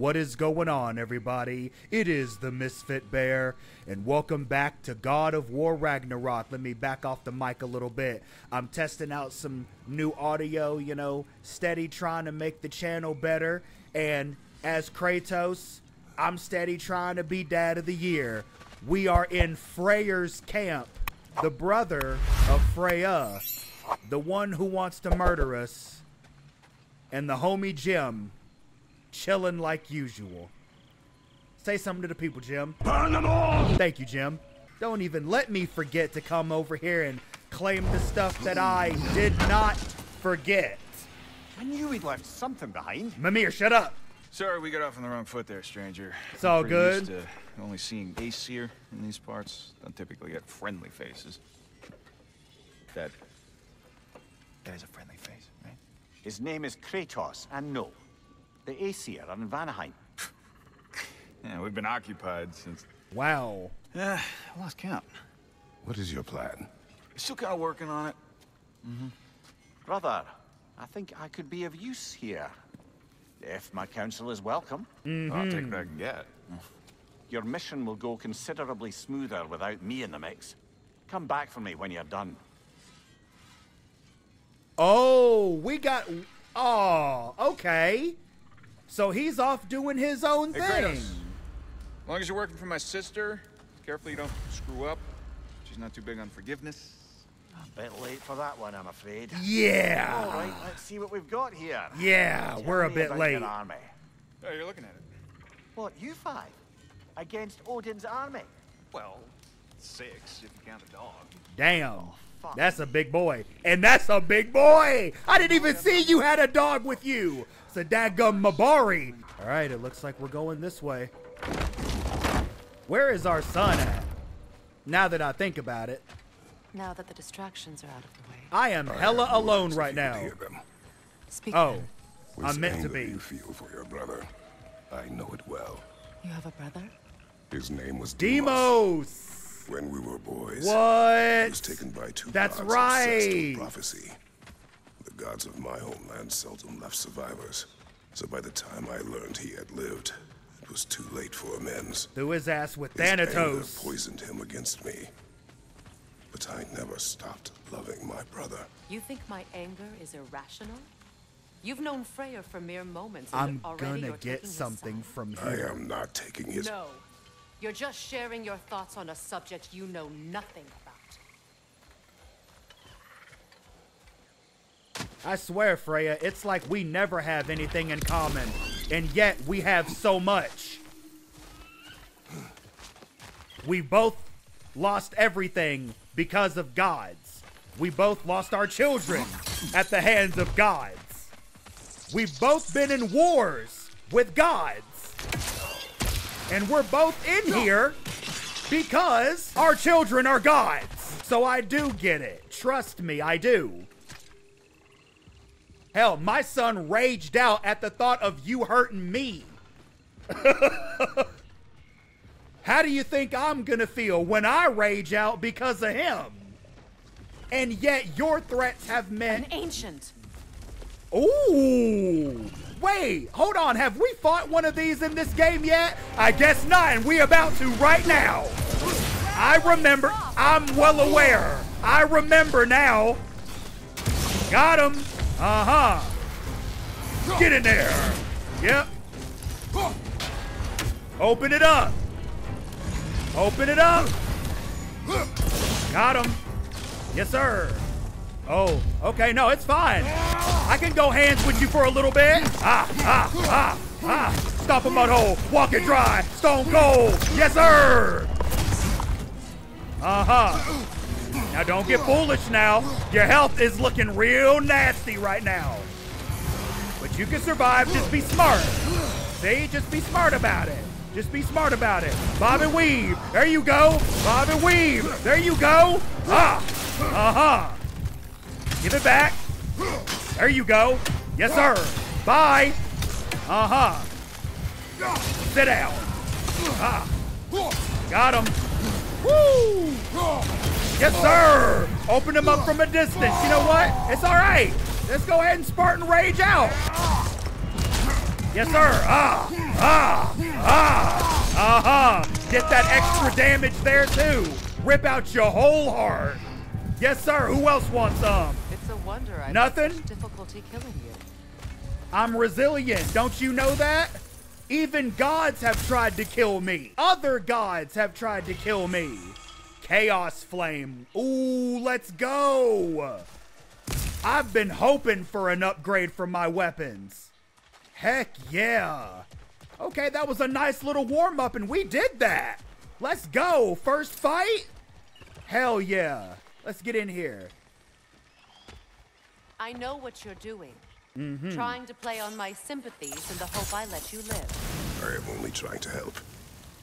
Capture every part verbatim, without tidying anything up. What is going on, everybody? It is the Misfit Bear, and welcome back to God of War Ragnarok. Let me back off the mic a little bit. I'm testing out some new audio, you know, steady trying to make the channel better. And as Kratos, I'm steady trying to be Dad of the Year. We are in Freyr's camp, the brother of Freya, the one who wants to murder us, and the homie Jim, chilling like usual. Say something to the people, Jim. Burn them all! Thank you, Jim. Don't even let me forget to come over here and claim the stuff that I did not forget. I knew we left something behind. Mimir, shut up. Sorry, we got off on the wrong foot there, stranger. It's all good. Used to only seeing Ace here in these parts. Don't typically get friendly faces. That that is a friendly face, right? His name is Kratos, and no, the Aesir are in Vanaheim. Yeah, we've been occupied since. Wow. Yeah, I lost count. What is your plan? Still kind of working on it. Mm-hmm. Brother, I think I could be of use here. If my counsel is welcome. Mm-hmm. I'll take what I can get. Your mission will go considerably smoother without me in the mix. Come back for me when you're done. Oh, we got... Oh, okay. So he's off doing his own hey, thing. Kratos, as long as you're working for my sister, carefully you don't screw up. She's not too big on forgiveness. A bit late for that one, I'm afraid. Yeah. All right, let's see what we've got here. Yeah, Tell we're a bit late. Army. Oh, you're looking at it. What, you five? Against Odin's army? Well, six, if you count a dog. Damn. Oh, fuck. That's a big boy. And that's a big boy! I didn't even see you had a dog with you! It's a daggum Mabari. All right, it looks like we're going this way. Where is our son at? Now that I think about it. Now that the distractions are out of the way. I am hella I alone right now. Speak oh, I'm meant to be. You feel for your brother. I know it well. You have a brother? His name was Deimos. Deimos. When we were boys. What? He was taken by two That's gods right. prophecy. The gods of my homeland seldom left survivors. So by the time I learned he had lived, it was too late for amends. Threw his ass with his Thanatos. Anger poisoned him against me. But I never stopped loving my brother. You think my anger is irrational? You've known Freyr for mere moments. I'm gonna get something from him. I am not taking his... No. You're just sharing your thoughts on a subject you know nothing about. I swear, Freya, it's like we never have anything in common. And yet, we have so much. We both lost everything because of gods. We both lost our children at the hands of gods. We've both been in wars with gods. And we're both in here because our children are gods. So I do get it. Trust me, I do. Hell, my son raged out at the thought of you hurting me. How do you think I'm gonna feel when I rage out because of him? And yet your threats have meant... An ancient. Ooh. Wait, hold on. Have we fought one of these in this game yet? I guess not, and we about to right now. I remember. I'm well aware. I remember now. Got him. Uh-huh. Get in there. Yep. Open it up. Open it up! Got him. Yes, sir. Oh, okay, no, it's fine. I can go hands with you for a little bit. Ah, ah, ah, ah. Stomp a mud hole, walk it dry, stone cold. Yes, sir. Uh-huh. Now, don't get foolish now. Your health is looking real nasty right now. But you can survive, just be smart. See, just be smart about it. Just be smart about it. Bob and weave. There you go. Bob and weave. There you go. Ah. Uh-huh. Give it back. There you go. Yes, sir. Bye. Uh-huh. Sit down. Ah. Got him. Woo. Yes, sir. Open him up from a distance. You know what? It's all right. Let's go ahead and Spartan Rage out. Yes, sir. Ah, ah, ah, aha. Uh-huh. Get that extra damage there, too. Rip out your whole heart. Yes, sir. Who else wants some? It's a wonder I nothing? Have difficulty killing you. I'm resilient. Don't you know that? Even gods have tried to kill me. Other gods have tried to kill me. Chaos flame. Ooh, let's go. I've been hoping for an upgrade for my weapons. Heck yeah. Okay, that was a nice little warm-up, and we did that. Let's go. First fight? Hell yeah. Let's get in here. I know what you're doing. Mm-hmm. Trying to play on my sympathies in the hope I let you live. I am only trying to help.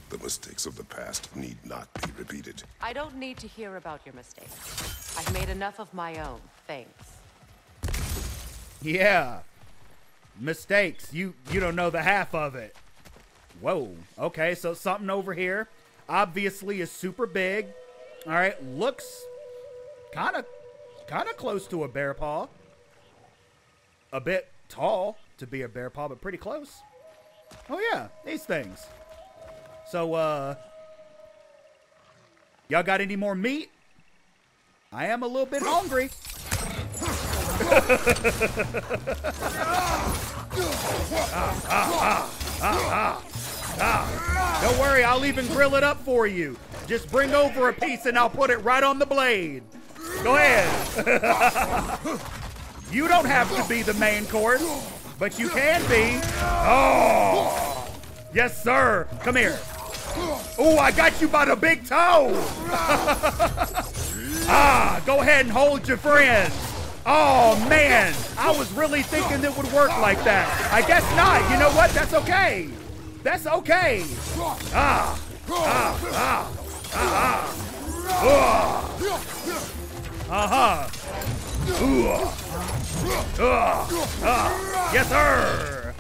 The mistakes of the past need not be repeated. I don't need to hear about your mistakes. I've made enough of my own. Thanks. Yeah. Mistakes. You you don't know the half of it. Whoa. Okay, so something over here. Obviously is super big. All right, looks kind of kind of close to a bear paw. A bit tall to be a bear paw, but pretty close. Oh, yeah. These things. So, uh... y'all got any more meat? I am a little bit hungry. ah, ah, ah, ah, ah. Don't worry, I'll even grill it up for you. Just bring over a piece and I'll put it right on the blade. Go ahead. You don't have to be the main course, but you can be. Oh, yes, sir. Come here. Oh, I got you by the big toe. Ah, go ahead and hold your friend. Oh, man. I was really thinking it would work like that. I guess not. You know what? That's okay. That's okay. Ah, ah, ah, ah, ah. Uh-huh. Ooh, uh, uh, uh, yes, sir.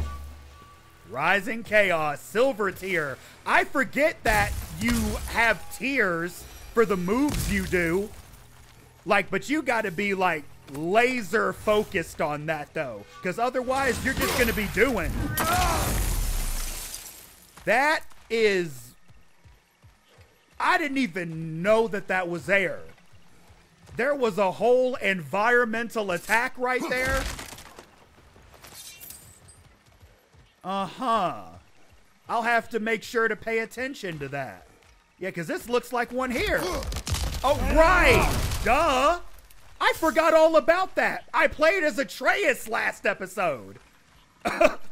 Rising Chaos, Silver Tier. I forget that you have tiers for the moves you do. Like, but you gotta be like laser focused on that though. Cause otherwise you're just gonna be doing. That is, I didn't even know that that was there. There was a whole environmental attack right there. Uh-huh. I'll have to make sure to pay attention to that. Yeah, because this looks like one here. Oh, right. Duh. I forgot all about that. I played as Atreus last episode.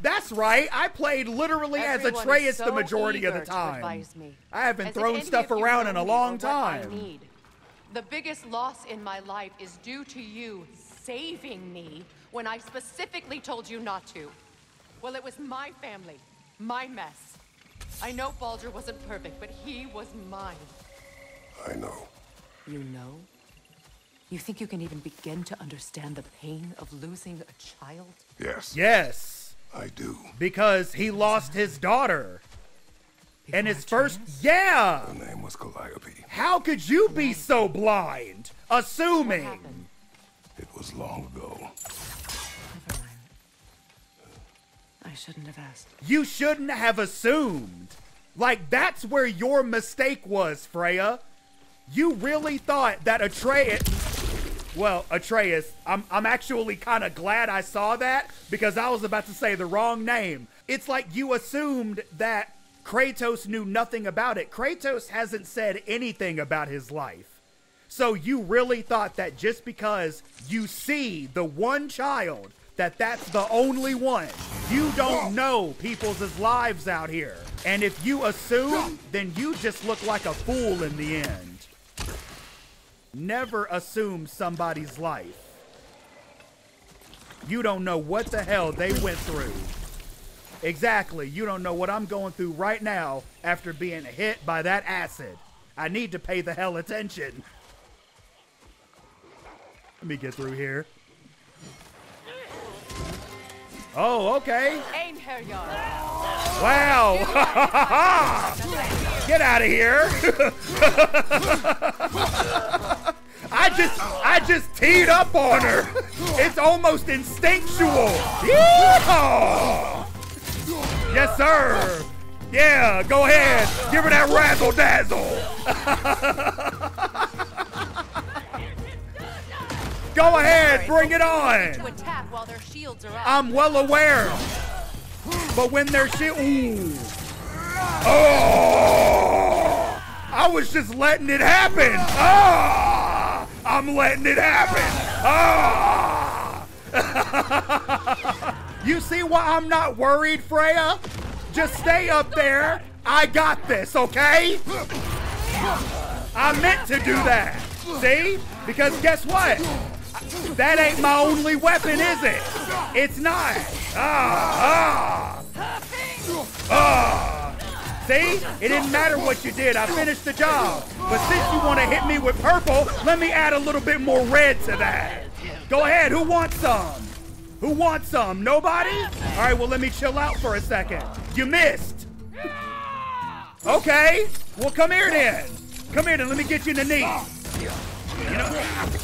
That's right. I played literally Everyone as Atreus so the majority of the time. I haven't as thrown stuff around in a long time. The biggest loss in my life is due to you saving me when I specifically told you not to. Well, it was my family, my mess. I know Baldur wasn't perfect, but he was mine. I know. You know? You think you can even begin to understand the pain of losing a child? Yes. Yes. I do. Because he lost his daughter. Before and his Atreus? First, yeah! Her name was Calliope. How could you be so blind? Assuming. It was long ago. Never mind. I shouldn't have asked. You shouldn't have assumed. Like, that's where your mistake was, Freya. You really thought that Atreus... Well, Atreus, I'm, I'm actually kind of glad I saw that because I was about to say the wrong name. It's like you assumed that Kratos knew nothing about it. Kratos hasn't said anything about his life. So you really thought that just because you see the one child, that that's the only one. You don't know people's lives out here. And if you assume, then you just look like a fool in the end. Never assume somebody's life. You don't know what the hell they went through. Exactly. You don't know what I'm going through right now after being hit by that acid. I need to pay the hell attention. Let me get through here. Oh, okay. Wow. Get out of here. I just, I just teed up on her. It's almost instinctual. Yeah. Yes, sir. Yeah, go ahead. Give her that razzle dazzle. Go ahead, bring it on. I'm well aware, but when their shield, ooh, oh, I was just letting it happen. Ah, oh, I'm letting it happen. Ah. Oh. You see why I'm not worried, Freya? Just stay up there. I got this, okay? I meant to do that. See? Because guess what? That ain't my only weapon, is it? It's not. Ah, ah. Ah. See? It didn't matter what you did. I finished the job. But since you want to hit me with purple, let me add a little bit more red to that. Go ahead. Who wants some? Who wants some? Nobody? All right, well, let me chill out for a second. You missed. Okay. Well, come here then. Come here then. Let me get you in the knee. You know?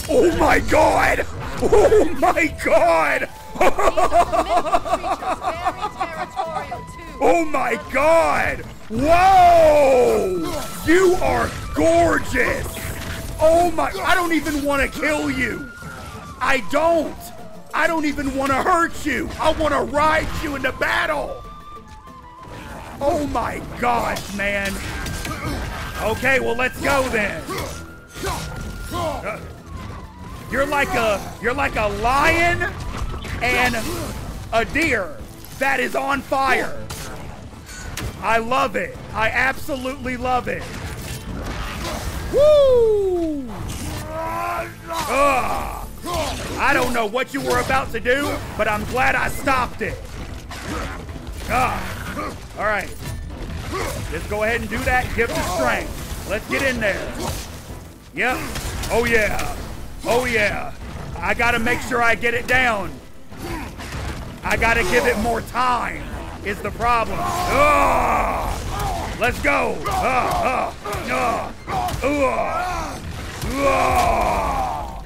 Oh, my God. Oh, my God. Oh, my God. Whoa. You are gorgeous. Oh, my. I don't even want to kill you. I don't. I don't even want to hurt you. I want to ride you into battle. Oh my gosh, man. Okay, well, let's go then. Uh, you're like a you're like a lion and a deer that is on fire. I love it. I absolutely love it. Woo! Ugh. I don't know what you were about to do, but I'm glad I stopped it. Ah. All right. Just go ahead and do that. Give them strength. Let's get in there. Yep. Oh, yeah. Oh, yeah. I got to make sure I get it down. I got to give it more time is the problem. Ah. Let's go. Ah. Ah. Ah. Ah.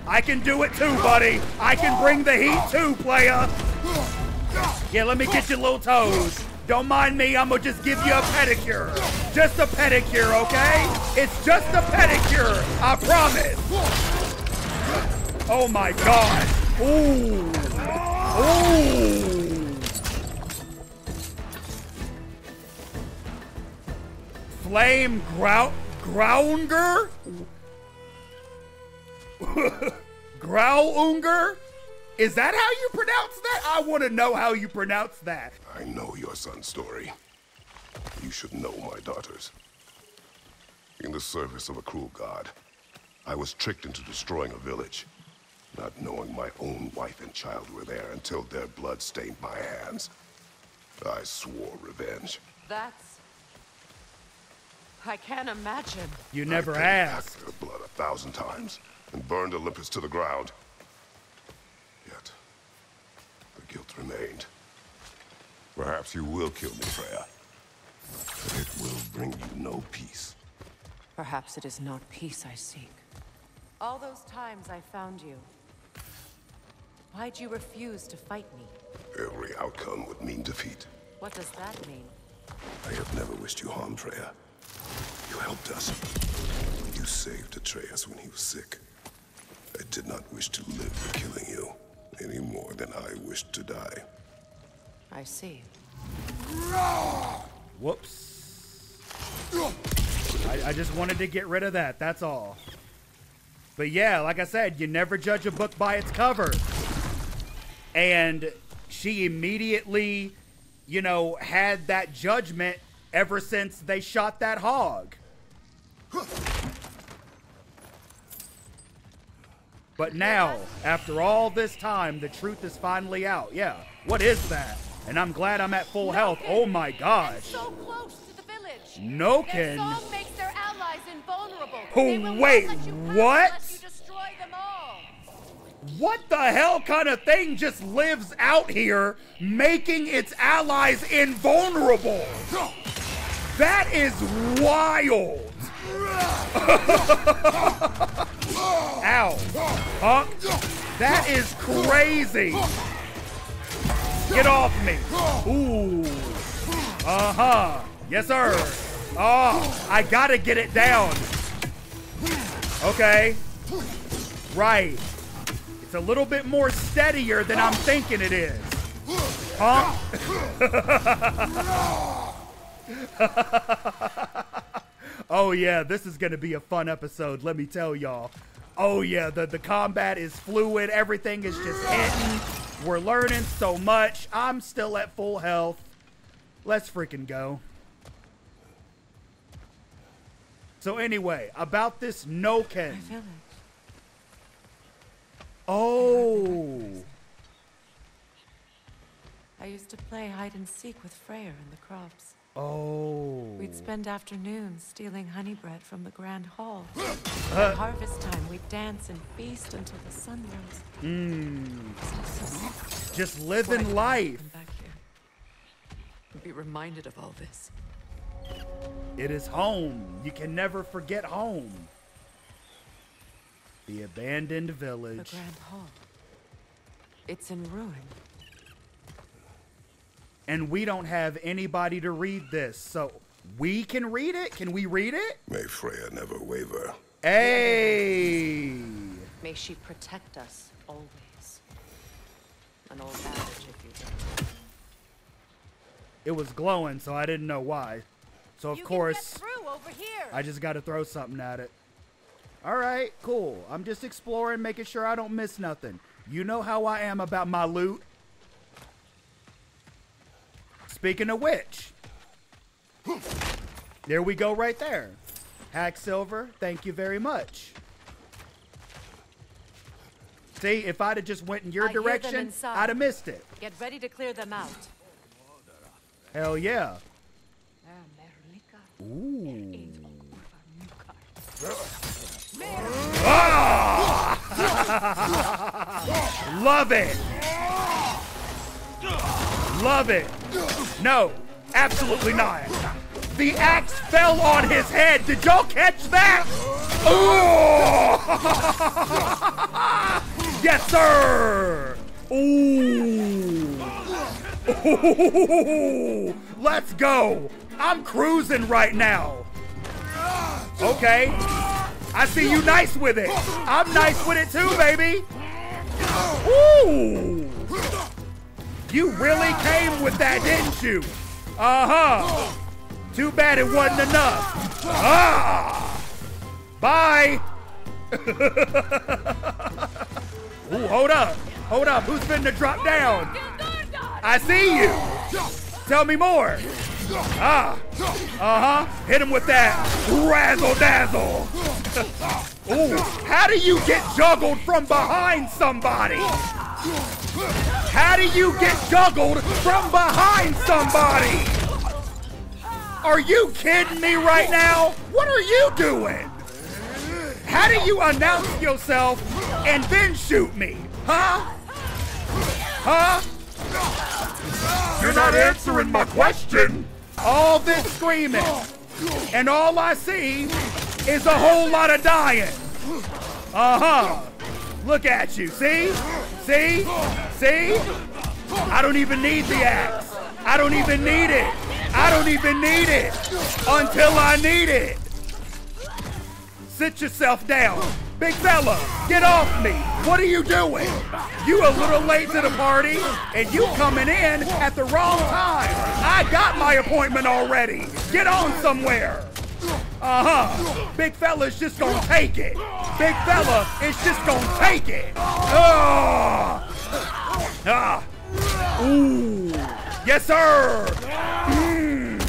I can do it too, buddy. I can bring the heat too, player. Yeah, let me get your little toes. Don't mind me. I'm going to just give you a pedicure. Just a pedicure, okay? It's just a pedicure. I promise. Oh, my God. Ooh. Ooh. Flame grou Grounger? Grauunger? Is that how you pronounce that? I want to know how you pronounce that. I know your son's story. You should know my daughter's. In the service of a cruel god, I was tricked into destroying a village, not knowing my own wife and child were there until their blood stained my hands. I swore revenge. That's... I can't imagine. You never asked. I've paid back their blood a thousand times. And burned Olympus to the ground. Yet, the guilt remained. Perhaps you will kill me, Freya. But it will bring you no peace. Perhaps it is not peace I seek. All those times I found you, why'd you refuse to fight me? Every outcome would mean defeat. What does that mean? I have never wished you harm, Freya. You helped us. You saved Atreus when he was sick. I did not wish to live for killing you, any more than I wished to die. I see. Whoops. I, I just wanted to get rid of that, that's all. But yeah, like I said, you never judge a book by its cover. And she immediately, you know, had that judgment ever since they shot that hog. But now, after all this time, the truth is finally out. Yeah, what is that? And I'm glad I'm at full Nokken. health. Oh my gosh. It's so close to the village. Nokken. Their song makes their allies invulnerable. Oh, wait, what? What the hell kind of thing just lives out here, making its allies invulnerable? That is wild. Ow. Huh? That is crazy. Get off me. Ooh. Uh-huh. Yes, sir. Oh, I gotta get it down. Okay. Right. It's a little bit more steadier than I'm thinking it is. Huh? Oh, yeah, this is going to be a fun episode, let me tell y'all. Oh, yeah, the, the combat is fluid. Everything is just hitting. We're learning so much. I'm still at full health. Let's freaking go. So anyway, about this Nokken. Oh. I used to play hide and seek with Freyr in the crops. Oh. We'd spend afternoons stealing honey bread from the grand hall. Uh. At harvest time, we'd dance and feast until the sun rose. Mm. Just living life. Back here. I'd be reminded of all this. It is home. You can never forget home. The abandoned village. The grand hall. It's in ruin. And we don't have anybody to read this, so we can read it? Can we read it? May Freya never waver. Hey! May she protect us always. An old adage, if you don't. It was glowing, so I didn't know why. So, of course, I just got to throw something at it. All right, cool. I'm just exploring, making sure I don't miss nothing. You know how I am about my loot. Speaking of which, there we go right there. Hack silver, thank you very much. See, if I'd have just went in your I direction, I'd have missed it. Get ready to clear them out. Hell yeah. Ooh. Oh! Love it. Love it. No, absolutely not. The axe fell on his head. Did y'all catch that? Ooh. Yes, sir. Ooh. Ooh. Let's go. I'm cruising right now. Okay. I see you nice with it. I'm nice with it too, baby. Ooh. You really came with that, didn't you? Uh-huh. Too bad it wasn't enough. Ah! Bye. Ooh, hold up. Hold up. Who's finna drop down? I see you. Tell me more. Ah. Uh-huh. Hit him with that razzle dazzle. Ooh. How do you get juggled from behind somebody? How do you get juggled from behind somebody? Are you kidding me right now? What are you doing? How do you announce yourself and then shoot me? Huh? Huh? You're not answering my question. All this screaming, and all I see is a whole lot of dying. Uh-huh. Look at you, see? See? See? I don't even need the axe. I don't even need it. I don't even need it until I need it. Sit yourself down. Big fella, get off me. What are you doing? You a little late to the party, and you coming in at the wrong time. I got my appointment already. Get on somewhere. Uh-huh. Big fella's just gonna take it. Big fella is just gonna take it. Ah. Ah. Ooh. Yes, sir. Mm.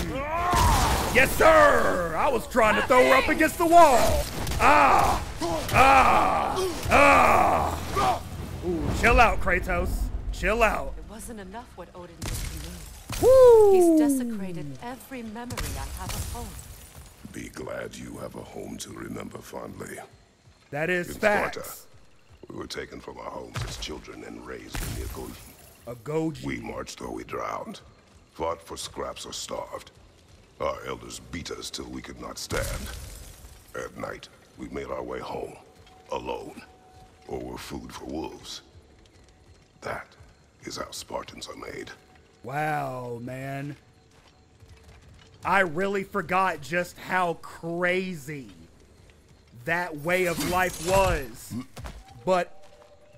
Yes, sir. I was trying to throw her up against the wall. Ah. Ah. Ah. Ooh. Chill out, Kratos. Chill out. It wasn't enough what Odin did to me. Woo. He's desecrated every memory I have of home. Be glad you have a home to remember fondly. That is facts. In Sparta, we were taken from our homes as children and raised in the Agoge. Agoge. We marched though we drowned, fought for scraps or starved. Our elders beat us till we could not stand. At night, we made our way home, alone, or were food for wolves. That is how Spartans are made. Wow, man. I really forgot just how crazy that way of life was. But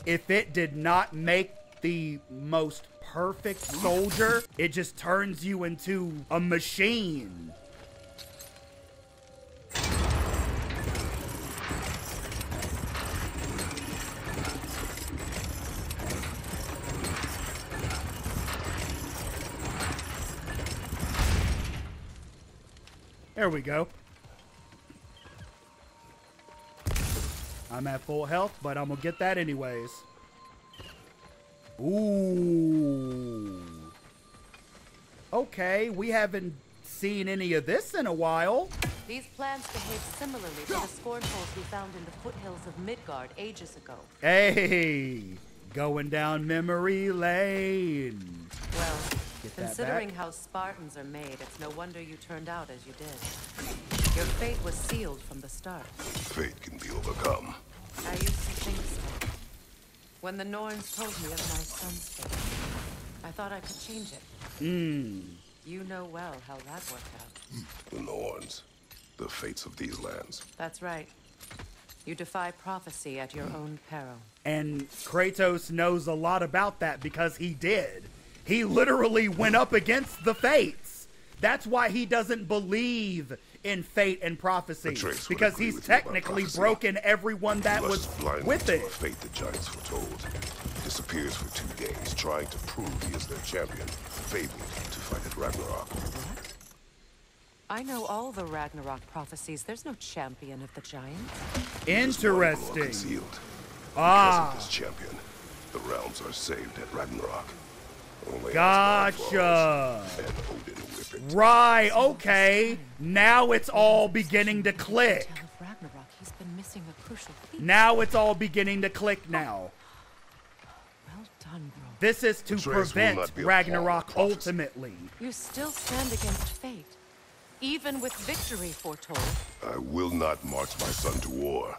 if it did not make the most perfect soldier, it just turns you into a machine. There we go. I'm at full health, but I'm gonna get that anyways. Ooh. Okay, we haven't seen any of this in a while. These plants behave similarly to the scornholes we found in the foothills of Midgard ages ago. Hey, going down memory lane. Well, considering how Spartans are made, it's no wonder you turned out as you did. Your fate was sealed from the start. Fate can be overcome. I used to think so. When the Norns told me of my son's fate, I thought I could change it. Mm. You know well how that worked out. The Norns. The fates of these lands. That's right. You defy prophecy at your mm. own peril. And Kratos knows a lot about that because he did. He literally went up against the fates. That's why he doesn't believe in fate and prophecy, because he's technically broken everyone that was with it. Fate the giants foretold. Disappears for two days, trying to prove he is their champion, fabled to fight at Ragnarok. What? I know all the Ragnarok prophecies. There's no champion of the giants. Interesting. Ah. Because of this champion, the realms are saved at Ragnarok. Gotcha. Right, okay. Now it's all beginning to click. Now it's all beginning to click now. This is to prevent Ragnarok ultimately. You still stand against fate, even with victory foretold. I will not march my son to war.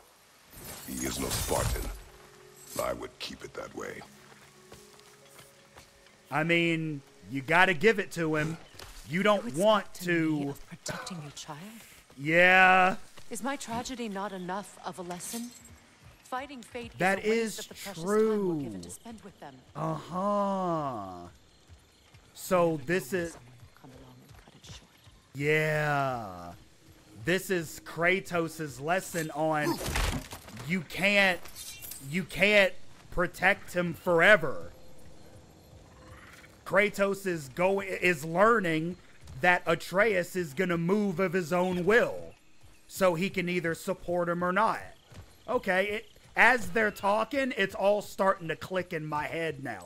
He is no Spartan. I would keep it that way. I mean, you gotta give it to him. You don't want to. Protecting your child? Yeah. Is my tragedy not enough of a lesson? Fighting fate. That is true. Uh huh. So this is. Yeah. This is Kratos' lesson on you can't, you can't protect him forever. Kratos is going is learning that Atreus is gonna move of his own will, so he can either support him or not. Okay, it, as they're talking, it's all starting to click in my head now.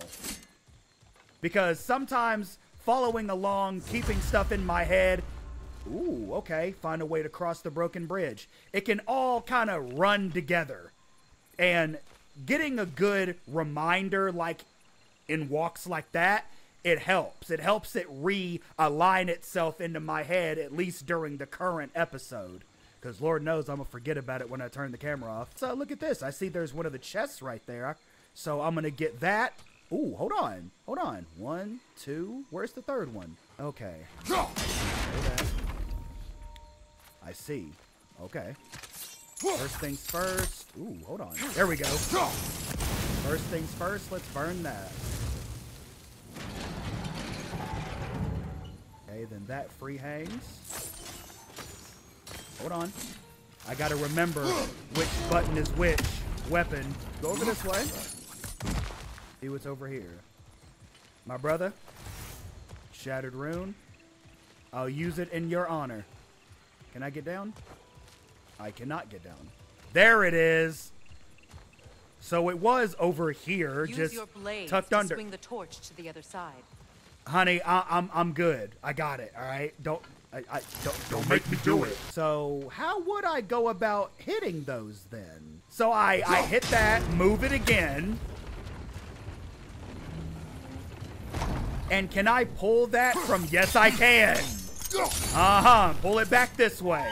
Because sometimes following along, keeping stuff in my head, ooh, okay, find a way to cross the broken bridge. It can all kind of run together, and getting a good reminder like in walks like that. It helps. It helps it realign itself into my head, at least during the current episode. Because Lord knows I'm going to forget about it when I turn the camera off. So look at this. I see there's one of the chests right there. So I'm going to get that. Ooh, hold on. Hold on. One, two. Where's the third one? Okay. I see. Okay. First things first. Ooh, hold on. There we go. First things first. Let's burn that. Then that free hangs. Hold on. I gotta remember which button is which weapon. Go over this way. See what's over here. My brother. Shattered rune. I'll use it in your honor. Can I get down? I cannot get down. There it is. So it was over here, use just your blades tucked to under. Swing the torch to the other side. Honey, I, I'm I'm good. I got it. All right, don't I, I don't don't make me do it. So how would I go about hitting those then? So I I hit that, move it again, and can I pull that from? Yes, I can. Uh huh. Pull it back this way.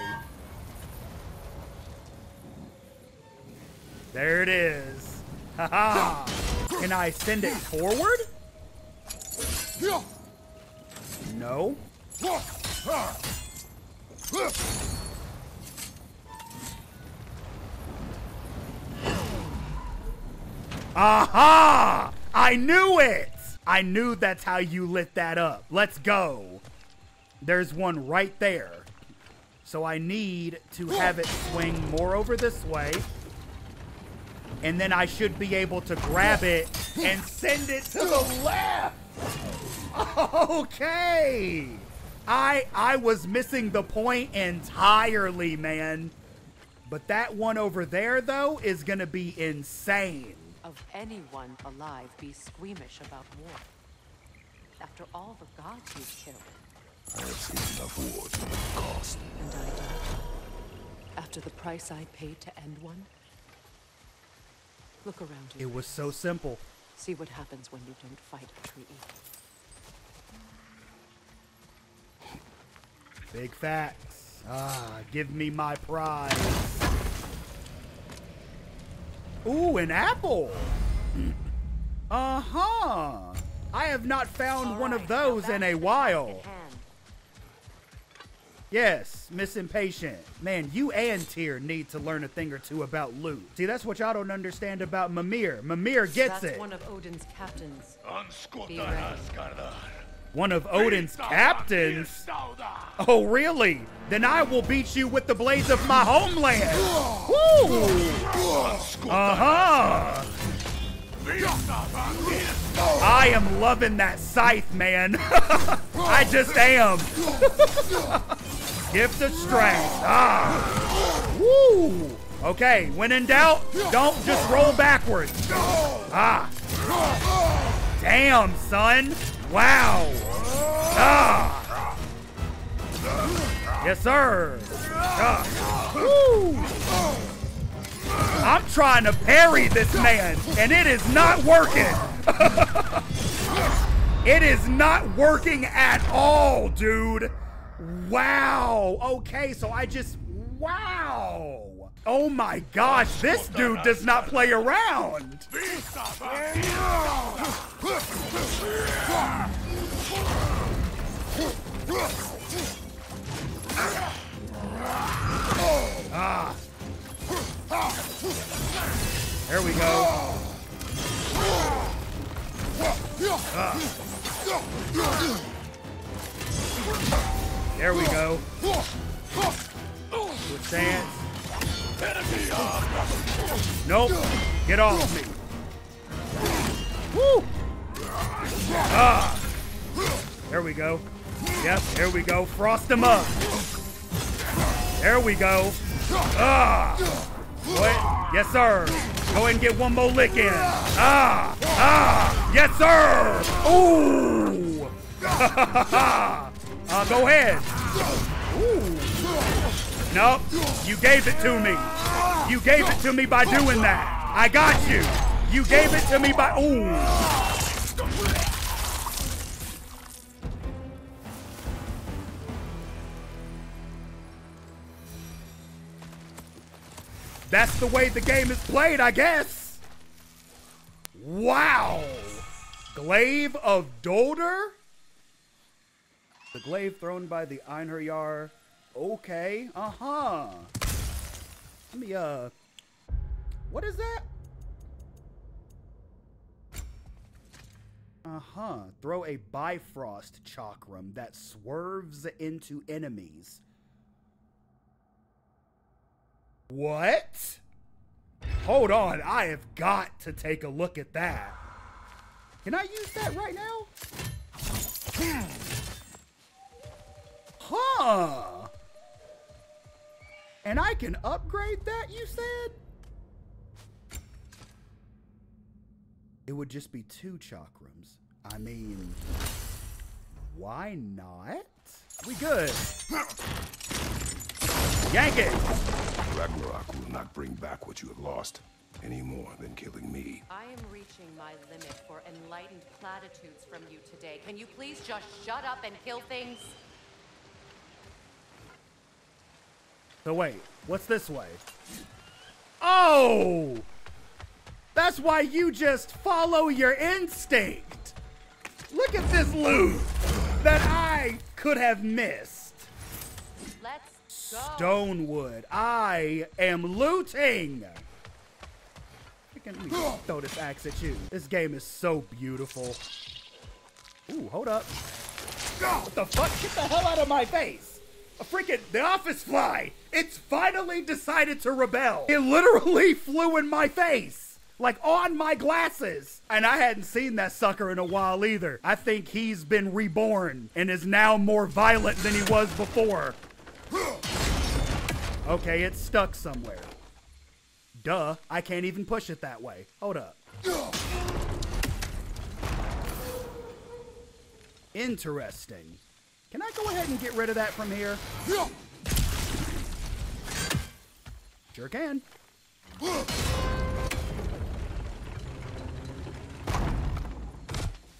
There it is. Ha ha. Can I send it forward? No. Aha! I knew it! I knew that's how you lit that up. Let's go. There's one right there. So I need to have it swing more over this way. And then I should be able to grab it and send it to the left. Okay. I I was missing the point entirely, man. But that one over there, though, is going to be insane. Of anyone alive be squeamish about war. After all the gods you've killed. I have seen enough war to make cost. And I died. After the price I paid to end one. Look around you. It was so simple. See what happens when you don't fight a true evil. Big facts. Ah, give me my prize. Ooh, an apple. Uh-huh. I have not found one of those in a while. Yes, Miss Impatient. Man, you and Tyr need to learn a thing or two about loot. See, that's what y'all don't understand about Mimir. Mimir gets it. That's one of Odin's captains. One of Odin's captains? Oh, really? Then I will beat you with the blades of my homeland. Woo! Uh-huh. I am loving that scythe, man. I just am. Gift of strength. Ah. Woo! Okay, when in doubt, don't just roll backwards. Ah. Damn, son. Wow! Ah. Yes, sir! Ah. Woo. I'm trying to parry this man, and it is not working! It is not working at all, dude! Wow! Okay, so I just... Wow! Oh my gosh, this dude does not play around! Ah. There we go. Ah. There we go. Good stance. Nope. Get off me. Woo! Ah. There we go. Yep, there we go. Frost him up. There we go. Ah. What? Yes, sir. Go ahead and get one more lick in. Ah. Ah. Yes, sir. Ooh. uh, go ahead. Ooh. Nope, you gave it to me. You gave it to me by doing that. I got you. You gave it to me by, ooh. That's the way the game is played, I guess. Wow. Glaive of Dodor? The glaive thrown by the Einherjar. Okay, uh-huh. Let me, uh... What is that? Uh-huh. Throw a Bifrost chakram that swerves into enemies. What? Hold on, I have got to take a look at that. Can I use that right now? Huh! And I can upgrade that, you said? It would just be two chakrams. I mean, why not? We good. Yank it! Ragnarok will not bring back what you have lost any more than killing me. I am reaching my limit for enlightened platitudes from you today. Can you please just shut up and kill things? So wait, what's this way? Oh! That's why you just follow your instinct. Look at this loot that I could have missed. Let's Stonewood. I am looting. Let me throw this axe at you. This game is so beautiful. Ooh, hold up. Oh, what the fuck? Get the hell out of my face. A freaking, the office fly. It's finally decided to rebel. It literally flew in my face, like on my glasses. And I hadn't seen that sucker in a while either. I think he's been reborn and is now more violent than he was before. Okay, it's stuck somewhere. Duh, I can't even push it that way. Hold up. Interesting. Can I go ahead and get rid of that from here? Sure can.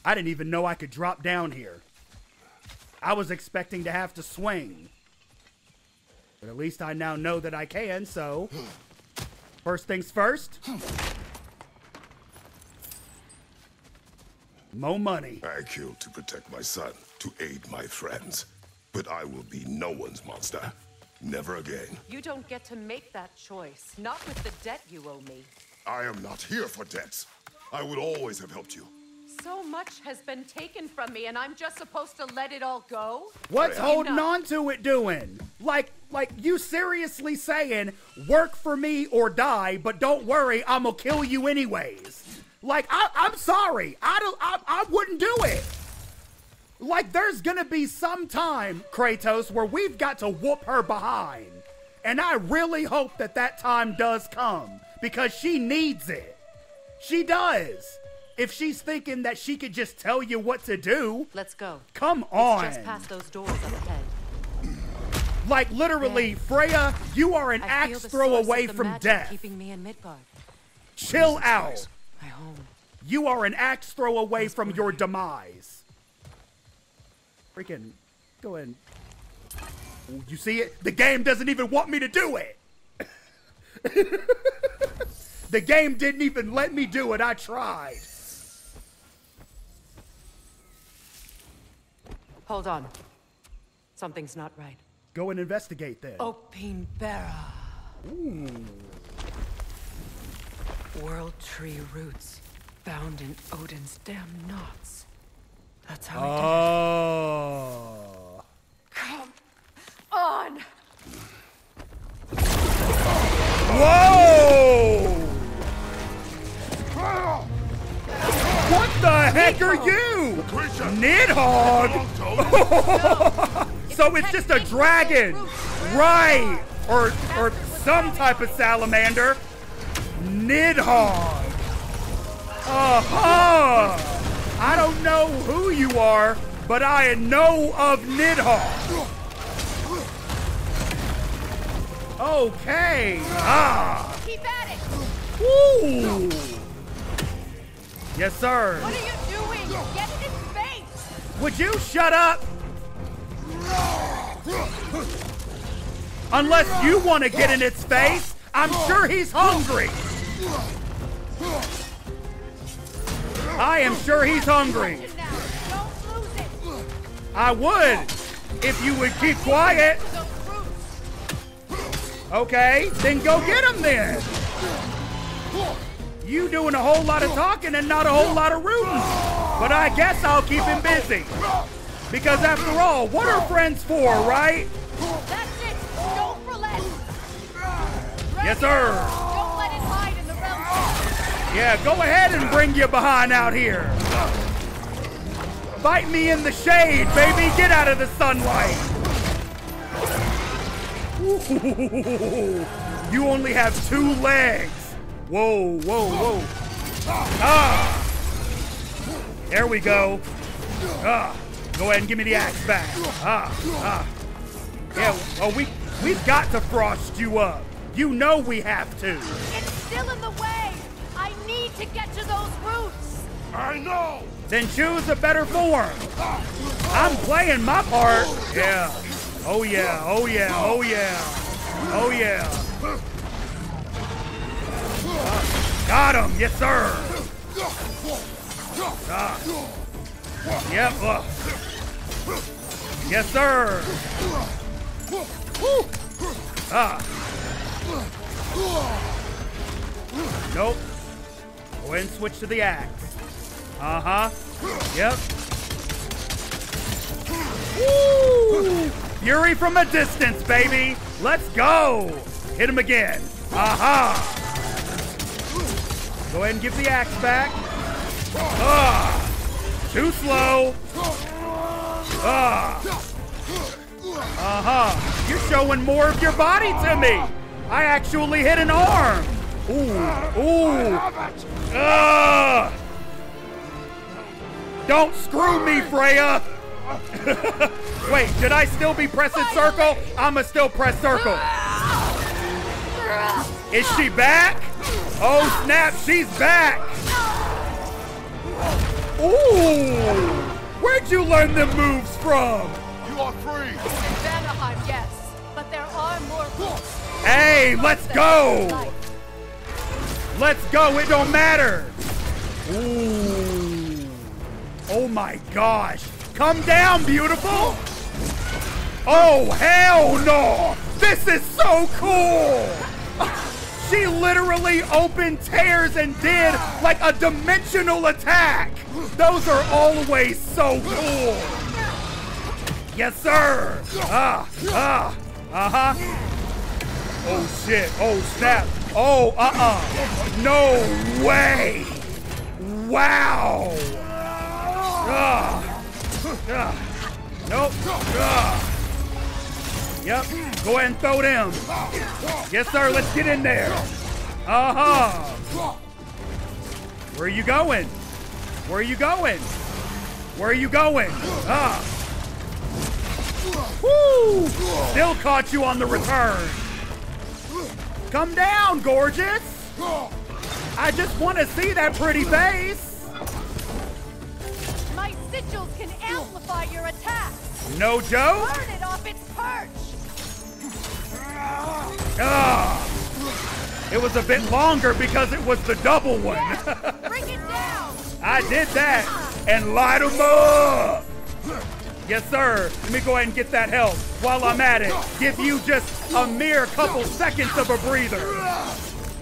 I didn't even know I could drop down here. I was expecting to have to swing. But at least I now know that I can, so... First things first. Mo money. I killed to protect my son, to aid my friends. But I will be no one's monster. Never again. You don't get to make that choice. Not with the debt you owe me. I am not here for debts. I would always have helped you. So much has been taken from me, and I'm just supposed to let it all go? What's Freya holding on to it doing? Like, like you seriously saying, work for me or die, but don't worry, I'm gonna kill you anyways. Like, I, I'm sorry, I, don't, I, I wouldn't do it. Like, there's gonna be some time, Kratos, where we've got to whoop her behind. And I really hope that that time does come, because she needs it. She does. If she's thinking that she could just tell you what to do. Let's go. Come on. It's just past those doors up ahead. Like literally, Freya, you are an axe throw away from death. Keeping me in Midgard. Chill out. My home. You are an axe throw away from your demise. Freaking go ahead. Ooh, you see it? The game doesn't even want me to do it. The game didn't even let me do it. I tried. Hold on. Something's not right. Go and investigate then. Opinbera. Ooh. World tree roots bound in Odin's damn knots. That's how I did it. Oh. Come on. Whoa! What the heck Nidhogg. Are you? Nidhogg? So it's just a dragon, right? Or or some type of salamander. Nidhogg. Uh-huh. I don't know who you are, but I know of Nidhogg. Okay. Ah. Keep at it. Ooh. Yes, sir. What are you doing? Get in his face. Would you shut up? Unless you want to get in its face, I'm sure he's hungry. I am sure he's hungry. I would, if you would keep quiet. Okay, then go get him then. You doing a whole lot of talking and not a whole lot of rooting. But I guess I'll keep him busy. Because after all, what are friends for, right? That's it. Go for less. Yes, sir. Don't let it hide in the realm. Yeah, go ahead and bring you behind out here. Bite me in the shade, baby. Get out of the sunlight. Ooh, you only have two legs. Whoa, whoa, whoa. Ah. There we go. Ah. Go ahead and give me the axe back. Ah, ah. Yeah, oh, we, we've got to frost you up. You know we have to. It's still in the way. I need to get to those roots. I know. Then choose a better form. I'm playing my part. Yeah. Oh, yeah. Oh, yeah. Oh, yeah. Oh, yeah. Got him. Yes, sir. Ah. Yep. Uh. Yes, sir. Woo. Ah! Nope. Go ahead and switch to the axe. Uh-huh. Yep. Woo! Fury from a distance, baby! Let's go! Hit him again. Aha! Go ahead and give the axe back. Ah! Too slow. Ah! Uh-huh. You're showing more of your body to me. I actually hit an arm. Ooh. Ooh. Ah! Don't screw me, Freya. Wait, should I still be pressing circle? I'ma still press circle. Is she back? Oh snap, she's back! Ooh! Where'd you learn the moves from? You are free! In Vanaheim, yes, but there are more rules. Hey, let's go! Let's go, it don't matter! Ooh! Oh my gosh! Come down, beautiful! Oh, hell no! This is so cool! She literally opened tears and did like a dimensional attack. Those are always so cool. Yes, sir. Ah, ah, uh huh. Oh shit. Oh snap. Oh, uh uh. No way. Wow. Ah. Ah. Nope. Ah. Yep, go ahead and throw them. Yes, sir, let's get in there. Uh-huh. Where are you going? Where are you going? Where are you going? Ah. Woo! Still caught you on the return. Come down, gorgeous. I just want to see that pretty face. My sigils can amplify your attacks. No joke? Burn it off its perch. Ah, it was a bit longer because it was the double one. Yes, bring it down. I did that and light him up. Yes, sir. Let me go ahead and get that help while I'm at it. Give you just a mere couple seconds of a breather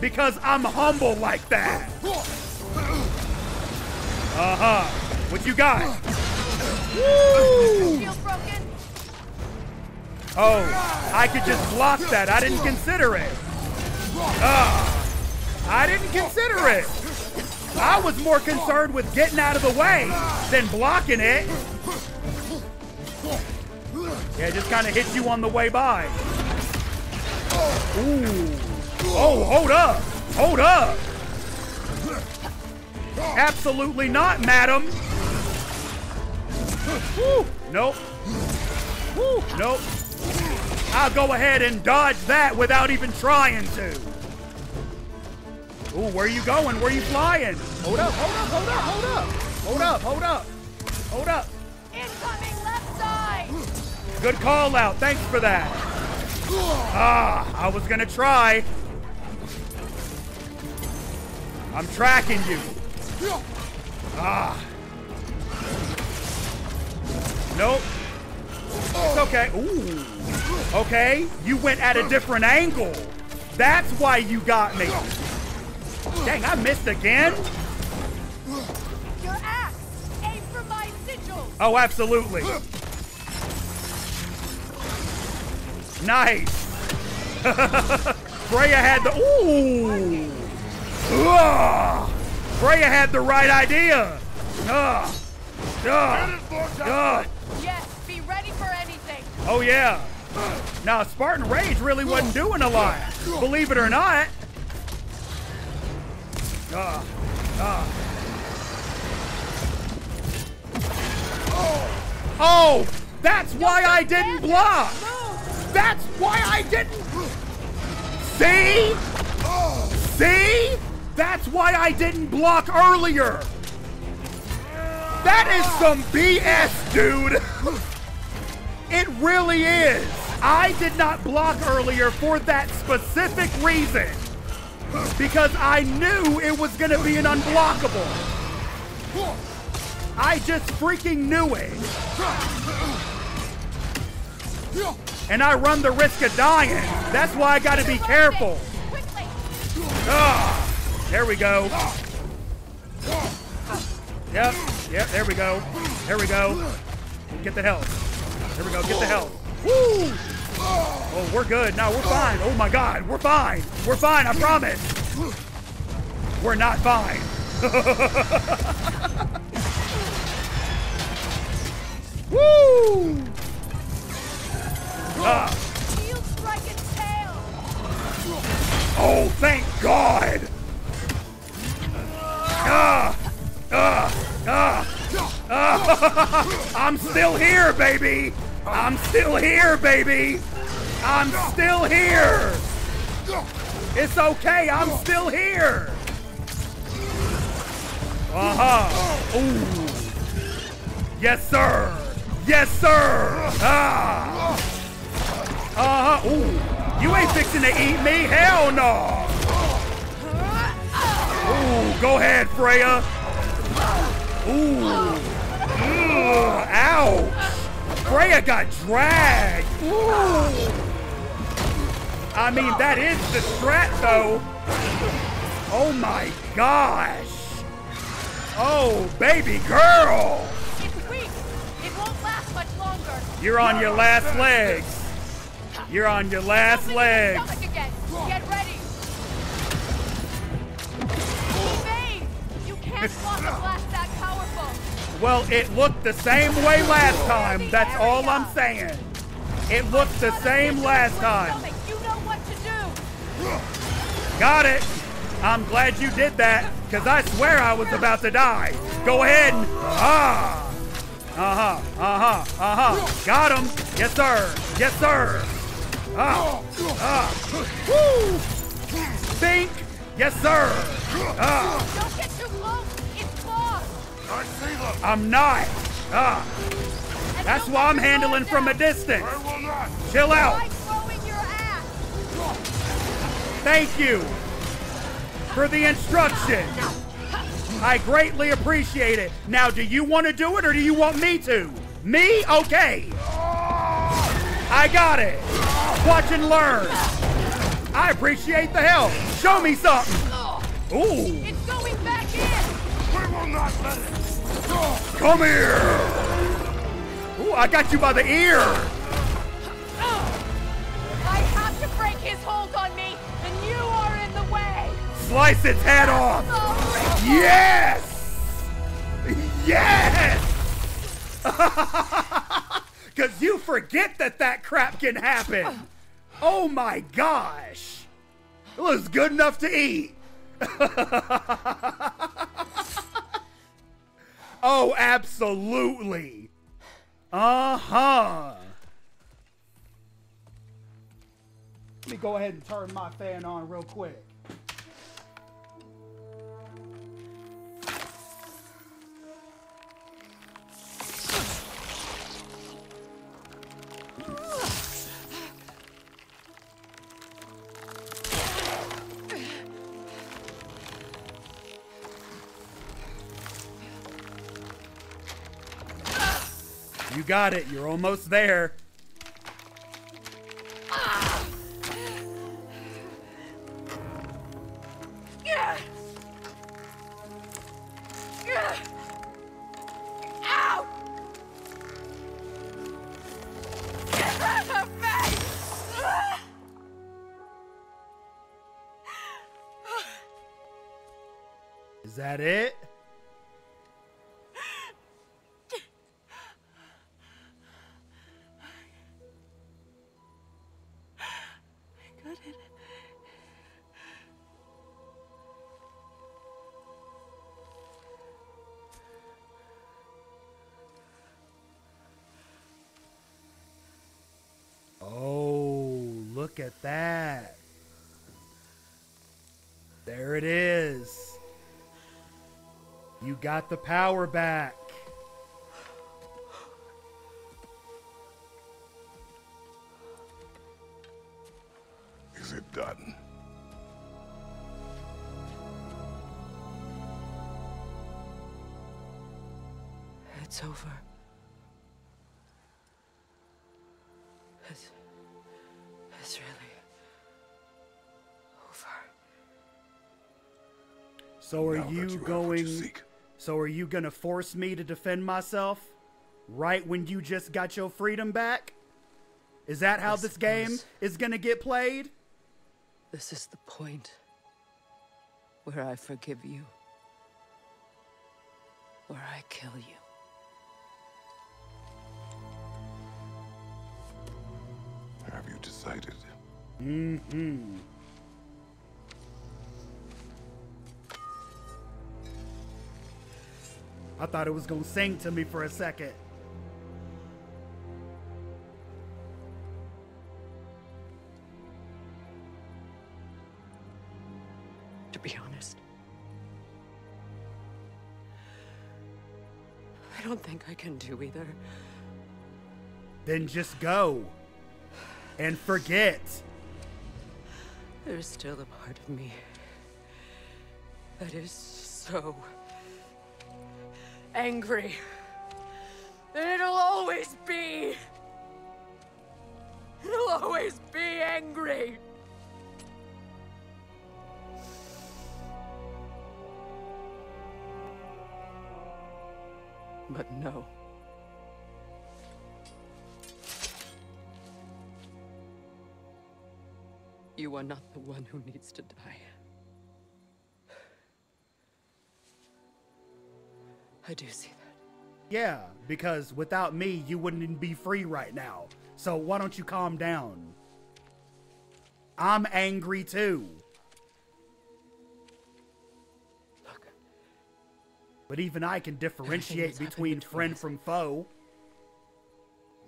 because I'm humble like that. Uh-huh. What you got? Woo! Shield broken. Oh, I could just block that. I didn't consider it. Uh, I didn't consider it. I was more concerned with getting out of the way than blocking it. Yeah, just kind of hit you on the way by. Ooh. Oh, hold up. Hold up. Absolutely not, madam. Woo. Nope. Woo. Nope. I'll go ahead and dodge that without even trying to. Ooh, where are you going? Where are you flying? Hold up, hold up, hold up, hold up. Hold up, hold up. Hold up. Incoming left side. Good call out. Thanks for that. Ah, I was going to try. I'm tracking you. Ah. Nope. It's okay. Ooh. Okay, you went at a different angle. That's why you got me. Dang, I missed again. Your axe. Aim for my sigils. Oh, absolutely. Nice. Freya had the ooh. Ugh. Freya had the right idea. Ugh. Ugh. Ugh. Yes, be ready for anything. Oh yeah. Now, Spartan Rage really wasn't doing a lot, believe it or not. Uh, uh. Oh, that's why I didn't block. That's why I didn't. See? See? That's why I didn't block earlier. That is some B S, dude. It really is. I did not block earlier for that specific reason. Because I knew it was going to be an unblockable. I just freaking knew it. and I run the risk of dying. That's why I gotta be careful. Ah, there we go. Yep, yep, there we go. There we go. Get the health. There we go, get the health. Woo! Oh, we're good. No, we're fine. Oh my god, we're fine. We're fine, I promise. We're not fine. Woo! Ah. Oh, thank God! Ah! Ah! Ah! Ah! I'm still here, baby! I'm still here, baby! I'm still here! It's okay, I'm still here! Uh-huh. Ooh. Yes, sir! Yes, sir! Ah! Uh-huh. Ooh. You ain't fixing to eat me? Hell no! Ooh, go ahead, Freya! Ooh. Ooh. Ow! Freya got dragged. Ooh. I mean, that is the strat, though. Oh my gosh. Oh, baby girl. It's weak. It won't last much longer. You're on your last legs. You're on your last legs. Get ready. Evade. You can't block a blast that powerful. Well, it looked the same way last time. That's all I'm saying. It looked the same last time. You know what to do. Got it. I'm glad you did that, because I swear I was about to die. Go ahead and... Ah! Uh-huh, uh-huh, uh-huh. Got him. Yes, sir. Yes, sir. Ah! Ah! Woo! Think. Yes, sir. Ah! Don't get too close. I'm not. Ah. That's why I'm handling from a distance. Chill out. Thank you for the instruction. I greatly appreciate it. Now, do you want to do it or do you want me to? Me? Okay. I got it. Watch and learn. I appreciate the help. Show me something. Ooh. It's going back in. We will not let it. Come here! Ooh, I got you by the ear! I have to break his hold on me, and you are in the way! Slice its head off! Oh, yes! Yes! Because you forget that that crap can happen! Oh my gosh! It was good enough to eat! Oh, absolutely. Uh-huh. Let me go ahead and turn my fan on real quick. You got it. You're almost there. Is that it? Look at that. There it is. You got the power back. Is it done? It's over. It's... So are you, you going? So are you gonna force me to defend myself? Right when you just got your freedom back? Is that how I this game is gonna get played? This is the point where I forgive you, where I kill you. Have you decided? Mm-hmm. I thought it was gonna sing to me for a second. To be honest, I don't think I can do either. Then just go and forget. There's still a part of me that is so angry. And it'll always be. It'll always be angry. But no. You are not the one who needs to die. I do see that. Yeah, because without me, you wouldn't be free right now. So why don't you calm down? I'm angry too. Look. But even I can differentiate between, between friend us. from foe.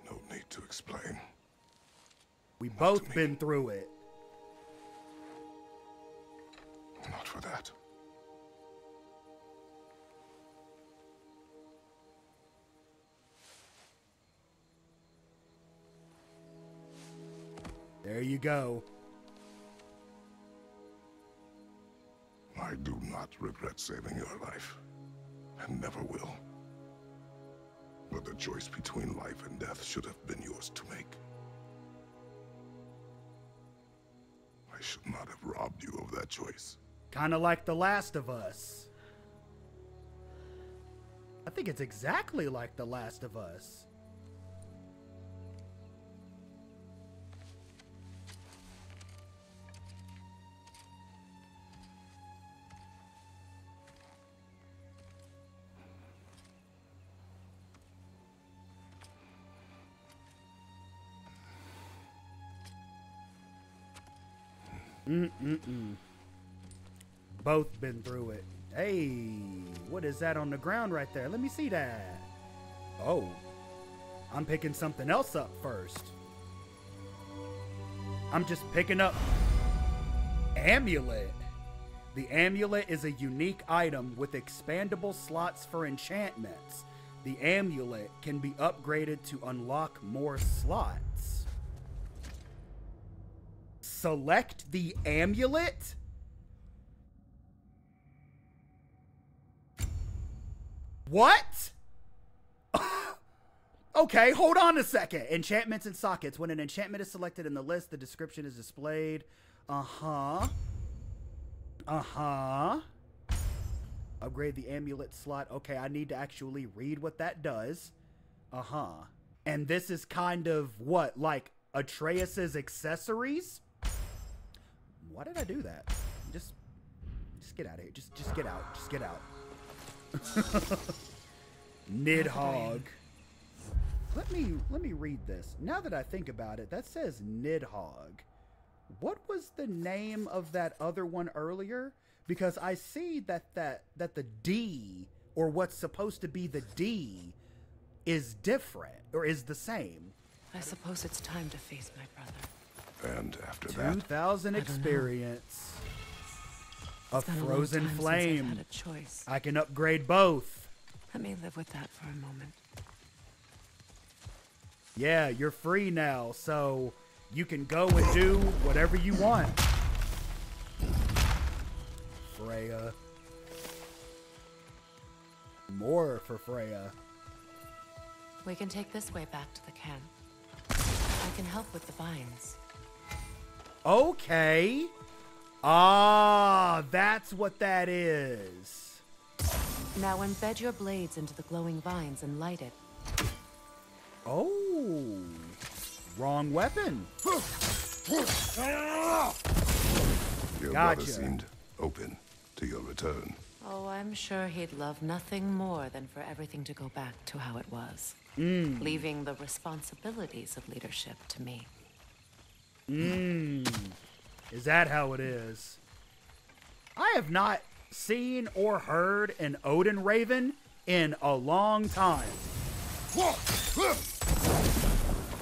No need to explain. We've both been through it. Not for that. There you go. I do not regret saving your life, and never will. But the choice between life and death should have been yours to make. I should not have robbed you of that choice. Kind of like The Last of Us. I think it's exactly like The Last of Us. Mm-mm-mm. Both been through it. Hey, what is that on the ground right there? Let me see that. Oh, I'm picking something else up first. I'm just picking up amulet. The amulet is a unique item with expandable slots for enchantments. The amulet can be upgraded to unlock more slots. Select the amulet? What? Okay, hold on a second. Enchantments and sockets. When an enchantment is selected in the list, the description is displayed. Uh-huh. Uh-huh. Upgrade the amulet slot. Okay, I need to actually read what that does. Uh-huh. And this is kind of what? Like Atreus's accessories? Why did I do that? Just, just get out of here. Just, just get out. Just get out. Nidhogg. Let me, let me read this. Now that I think about it, that says Nidhogg. What was the name of that other one earlier? Because I see that that that the D, or what's supposed to be the D, is different, or is the same. I suppose it's time to face my brother. And after that, two thousand experience. A frozen flame. A choice. I can upgrade both. Let me live with that for a moment. Yeah, you're free now, so you can go and do whatever you want. Freya. More for Freya. We can take this way back to the camp. I can help with the vines. Okay. Ah, that's what that is. Now embed your blades into the glowing vines and light it. Oh, wrong weapon. Your gotcha. Brother seemed open to your return. Oh, I'm sure he'd love nothing more than for everything to go back to how it was. Mm. Leaving the responsibilities of leadership to me. Mmm. Is that how it is? I have not seen or heard an Odin Raven in a long time.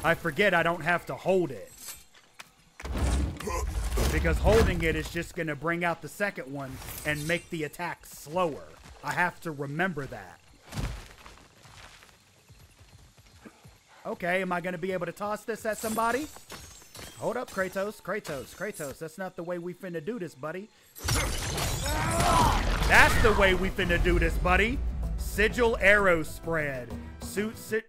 I forget I don't have to hold it. Because holding it is just going to bring out the second one and make the attack slower. I have to remember that. Okay, am I going to be able to toss this at somebody? Hold up, Kratos. Kratos, Kratos. That's not the way we finna do this, buddy. That's the way we finna do this, buddy. Sigil arrow spread. Suit, si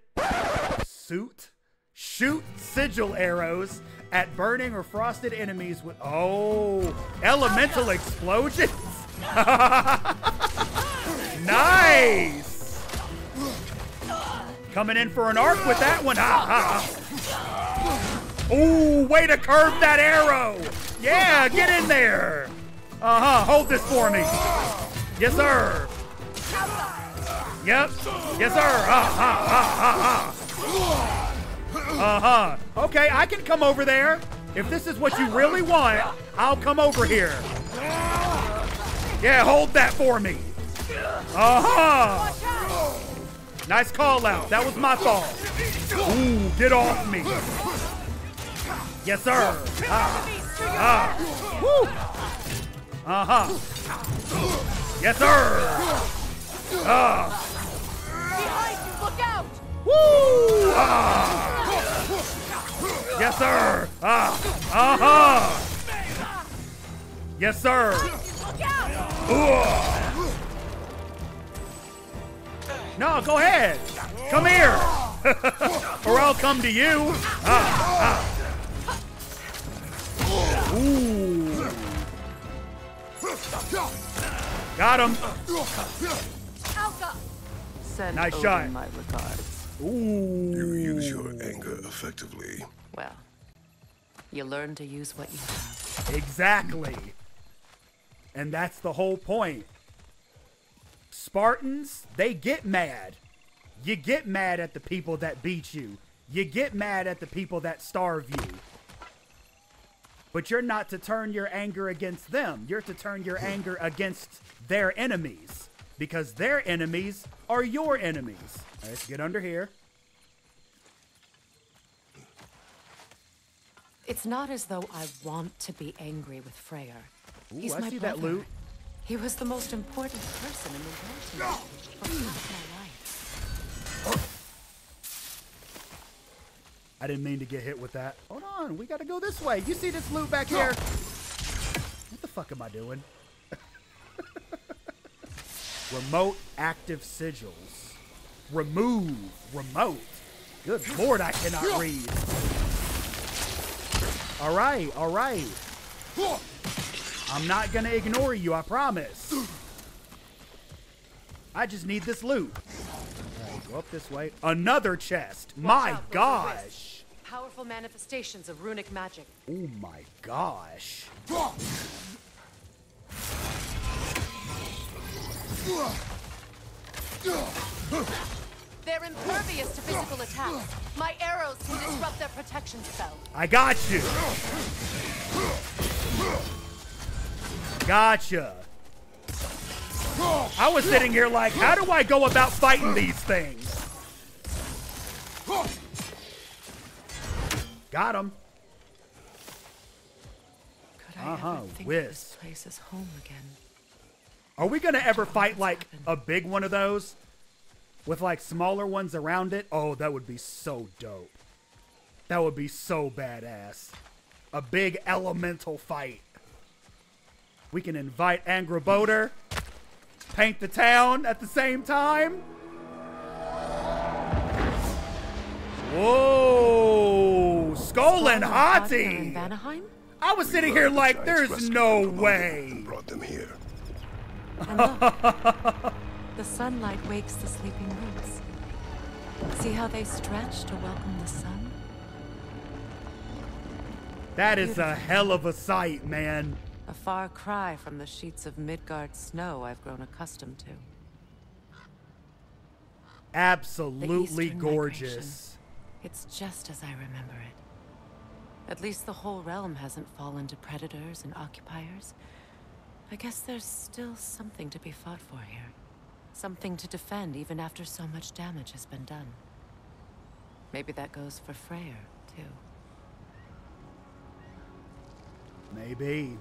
suit? Shoot sigil arrows at burning or frosted enemies with... Oh, elemental explosions? Nice! Coming in for an arc with that one. Ooh, way to curve that arrow. Yeah, get in there. Uh-huh, hold this for me. Yes, sir. Yep. Yes, sir. Uh-huh, uh-huh, uh-huh. Uh-huh. Okay, I can come over there. If this is what you really want, I'll come over here. Yeah, hold that for me. Uh-huh. Nice call out. That was my fault. Ooh, get off me. Yes, sir. Uh-huh. Uh-huh. Yes, sir. Behind you, look out! Woo! Ah. Yes, sir! Ah! Uh-huh! Yes, sir! Ooh. No, go ahead! Come here! Or I'll come to you! Ah. Ah. Ooh. Got him! Nice shot! My regards. Ooh. You use your anger effectively. Well, you learn to use what you have. Exactly. And that's the whole point. Spartans, they get mad. You get mad at the people that beat you. You get mad at the people that starve you. But you're not to turn your anger against them. You're to turn your anger against their enemies. Because their enemies are your enemies. All right, let's get under here. It's not as though I want to be angry with Freyr. Ooh, He's I my see brother. That loot. He was the most important person in the world for half my life. I didn't mean to get hit with that. Hold on, we gotta go this way. You see this loot back here? What the fuck am I doing? Remote active sigils. Remove. Remote. Good lord, I cannot read. All right, all right. I'm not going to ignore you, I promise. I just need this loot. All right, go up this way. Another chest. My gosh. Powerful manifestations of runic magic. Oh my gosh. They're impervious to physical attacks. My arrows can disrupt their protection spell. I got you. Gotcha. I was sitting here like, how do I go about fighting these things? Got him. Could I uh-huh. ever think this place is home again? Are we going to ever fight, like, a big one of those with, like, smaller ones around it? Oh, that would be so dope. That would be so badass. A big elemental fight. We can invite Angraboder, paint the town at the same time. Whoa! Skull and Hati! Vanaheim? I was we sitting here like, there's no way. And brought them here. And look, the sunlight wakes the sleeping roots. See how they stretch to welcome the sun? That is a hell of a sight, man. A far cry from the sheets of Midgard snow I've grown accustomed to. Absolutely gorgeous. It's just as I remember it. At least the whole realm hasn't fallen to predators and occupiers. I guess there's still something to be fought for here. Something to defend even after so much damage has been done. Maybe that goes for Freyr, too. Maybe.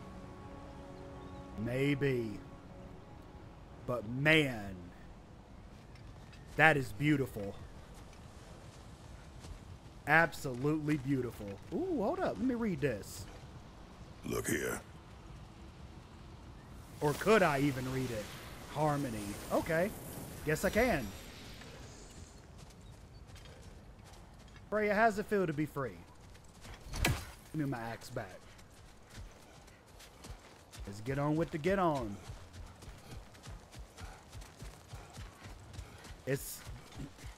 Maybe. But man, that is beautiful. Absolutely beautiful. Ooh, hold up. Let me read this. Look here. Or could I even read it? Harmony. Okay. Yes, I can. Freya, how's it feel to be free? Give me my axe back. Let's get on with the get on. It's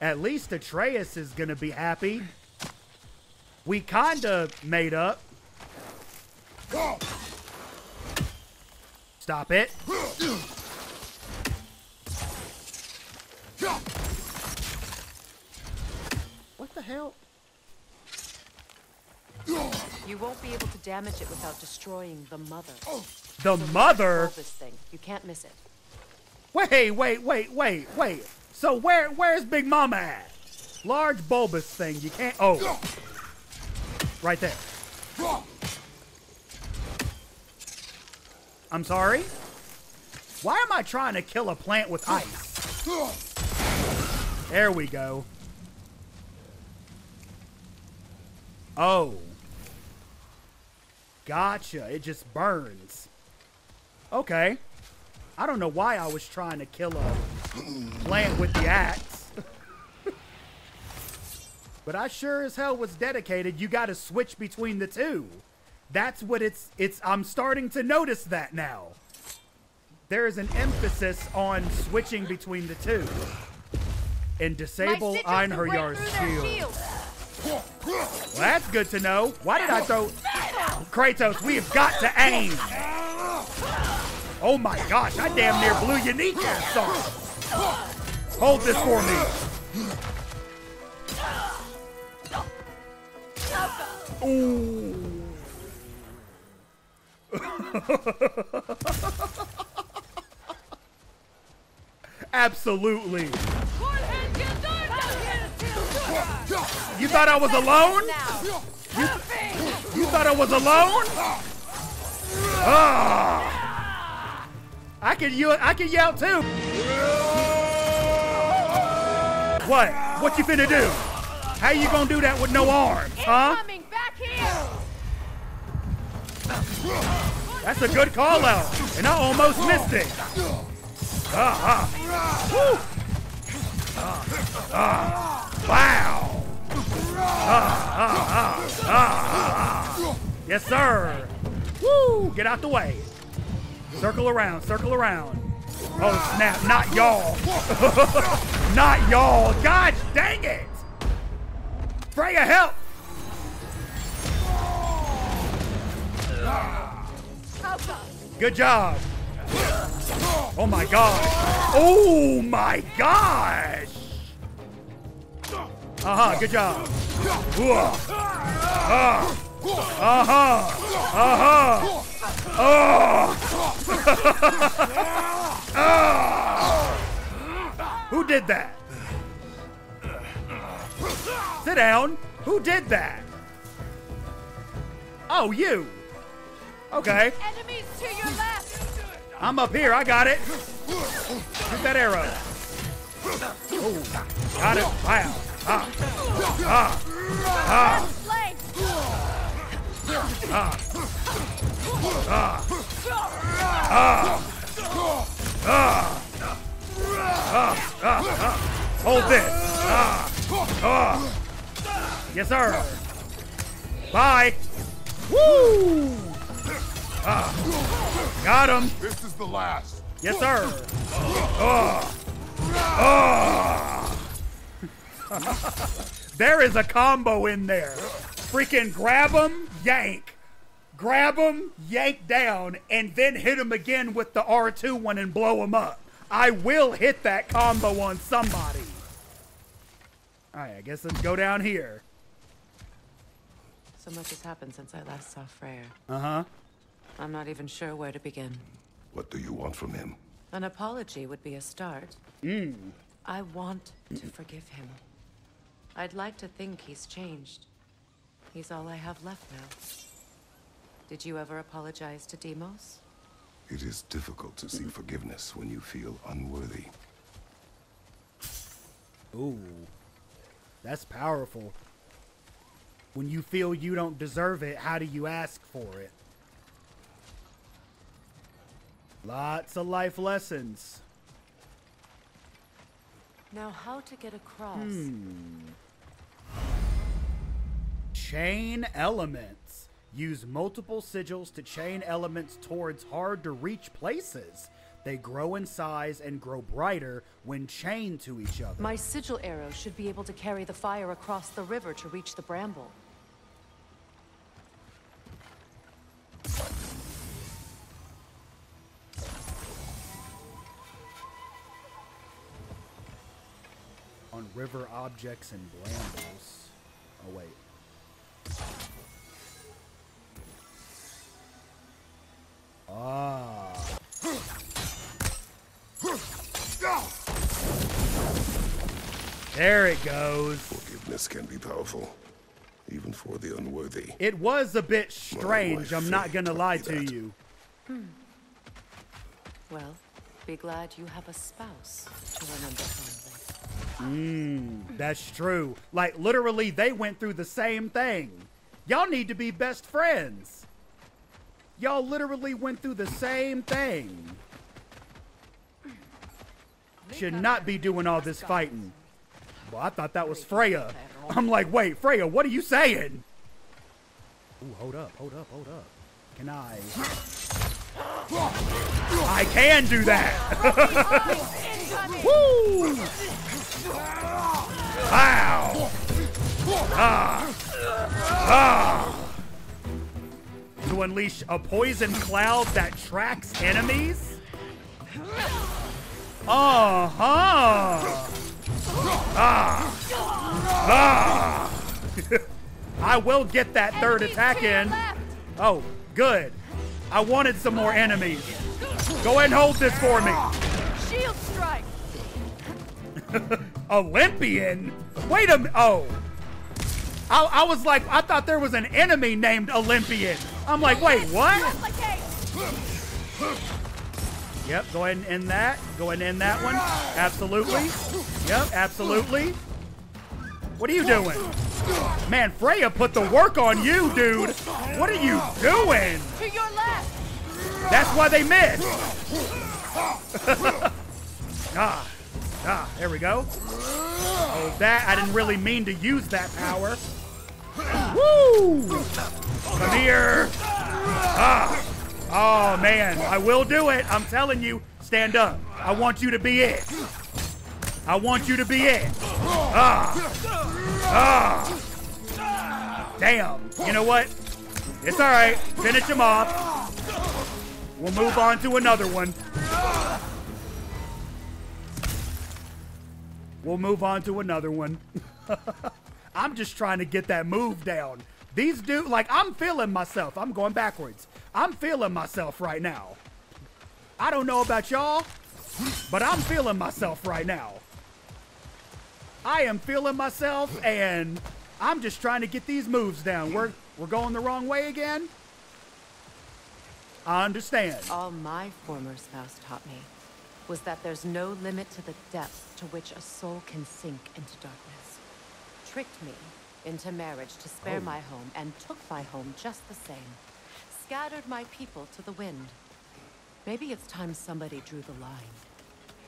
at least Atreus is gonna be happy. We kinda made up. Stop it. What the hell? You won't be able to damage it without destroying the mother. The so mother? This thing. You can't miss it. Wait, wait, wait, wait, wait. So where, where's Big Mama at? Large bulbous thing. You can't. Oh, right there. I'm sorry. Why am I trying to kill a plant with ice? There we go. Oh. Gotcha. It just burns. Okay. I don't know why I was trying to kill a plant with the axe. But I sure as hell was dedicated. You got to switch between the two. That's what it's, it's, I'm starting to notice that now. There is an emphasis on switching between the two. And disable Einherjar's shield. Well, that's good to know. Why did I throw... Kratos, we have got to aim. Oh my gosh, I damn near blew your kneecaps off. Hold this for me. Ooh. Absolutely. You thought I was alone? You, you thought I was alone? Ah! I can yell. I can yell too. What? What you finna do? How you gonna do that with no arms, huh? That's a good call out, and I almost missed it. Ah! Ah! Ah! Wow! Ah, ah, ah, ah, ah. Yes, sir. Woo! Get out the way. Circle around, circle around. Oh, snap. Not y'all. Not y'all. God dang it. Freya, help. Good job. Oh, my God. Oh, my gosh. Uh-huh, good job. Uh-huh. Uh-huh. Uh-huh. Uh-huh. Who did that? Sit down. Who did that? Oh, you. Okay. Enemies to your left. I'm up here. I got it. Get that arrow. Oh, got it. Wow. Ah, ah, ah, ah, ah, ah, ah, hold this, ah, ah, yes sir, bye, woo, Ah. Got him. This is the last. Yes, sir. Oh. Oh. There is a combo in there. Freaking grab him, yank. Grab him, yank down, and then hit him again with the R two one and blow him up. I will hit that combo on somebody. All right, I guess let's go down here. So much has happened since I last saw Freyr. Uh-huh. I'm not even sure where to begin. What do you want from him? An apology would be a start. Mm. I want to forgive him. I'd like to think he's changed. He's all I have left now. Did you ever apologize to Deimos? It is difficult to seek forgiveness when you feel unworthy. Ooh. That's powerful. When you feel you don't deserve it, how do you ask for it? Lots of life lessons. Now how to get across? Hmm. Chain elements. Use multiple sigils to chain elements towards hard-to-reach places. They grow in size and grow brighter when chained to each other. My sigil arrow should be able to carry the fire across the river to reach the bramble. On river objects and brambles. Oh, wait. Ah. There it goes. Forgiveness can be powerful, even for the unworthy. It was a bit strange, I'm not gonna lie to you. Hmm. Well, be glad you have a spouse to remember fondly. Mm, that's true. Like, literally, they went through the same thing. Y'all need to be best friends. Y'all literally went through the same thing. Should not be doing all this fighting. Well, I thought that was Freya. I'm like, wait, Freya, what are you saying? Ooh, hold up, hold up, hold up. Can I? I can do that. Woo! Wow! Ah! Ah! To unleash a poison cloud that tracks enemies? Uh-huh! Ah! Ah! I will get that third attack in. Oh, good. I wanted some more enemies. Go ahead and hold this for me. Shield strike. Olympian? Wait a minute. Oh. I, I was like, I thought there was an enemy named Olympian. I'm like, wait, what? Yep, go ahead and end that. Go ahead and end that one. Absolutely. Yep, absolutely. What are you doing? Man, Freya put the work on you, dude. What are you doing? To your left. That's why they missed. Ah, ah, there we go. Oh, that, I didn't really mean to use that power. Woo! Come here. Ah. Oh, man. I will do it. I'm telling you. Stand up. I want you to be it. I want you to be it. Ah. Ah. Damn. You know what? It's all right. Finish him off. We'll move on to another one. We'll move on to another one. I'm just trying to get that move down. These dudes, like, I'm feeling myself. I'm going backwards. I'm feeling myself right now. I don't know about y'all, but I'm feeling myself right now. I am feeling myself, and I'm just trying to get these moves down. We're, we're going the wrong way again. I understand. All my former spouse taught me was that there's no limit to the depth to which a soul can sink into darkness. Tricked me into marriage to spare oh. my home, and took my home just the same. Scattered my people to the wind. Maybe it's time somebody drew the line.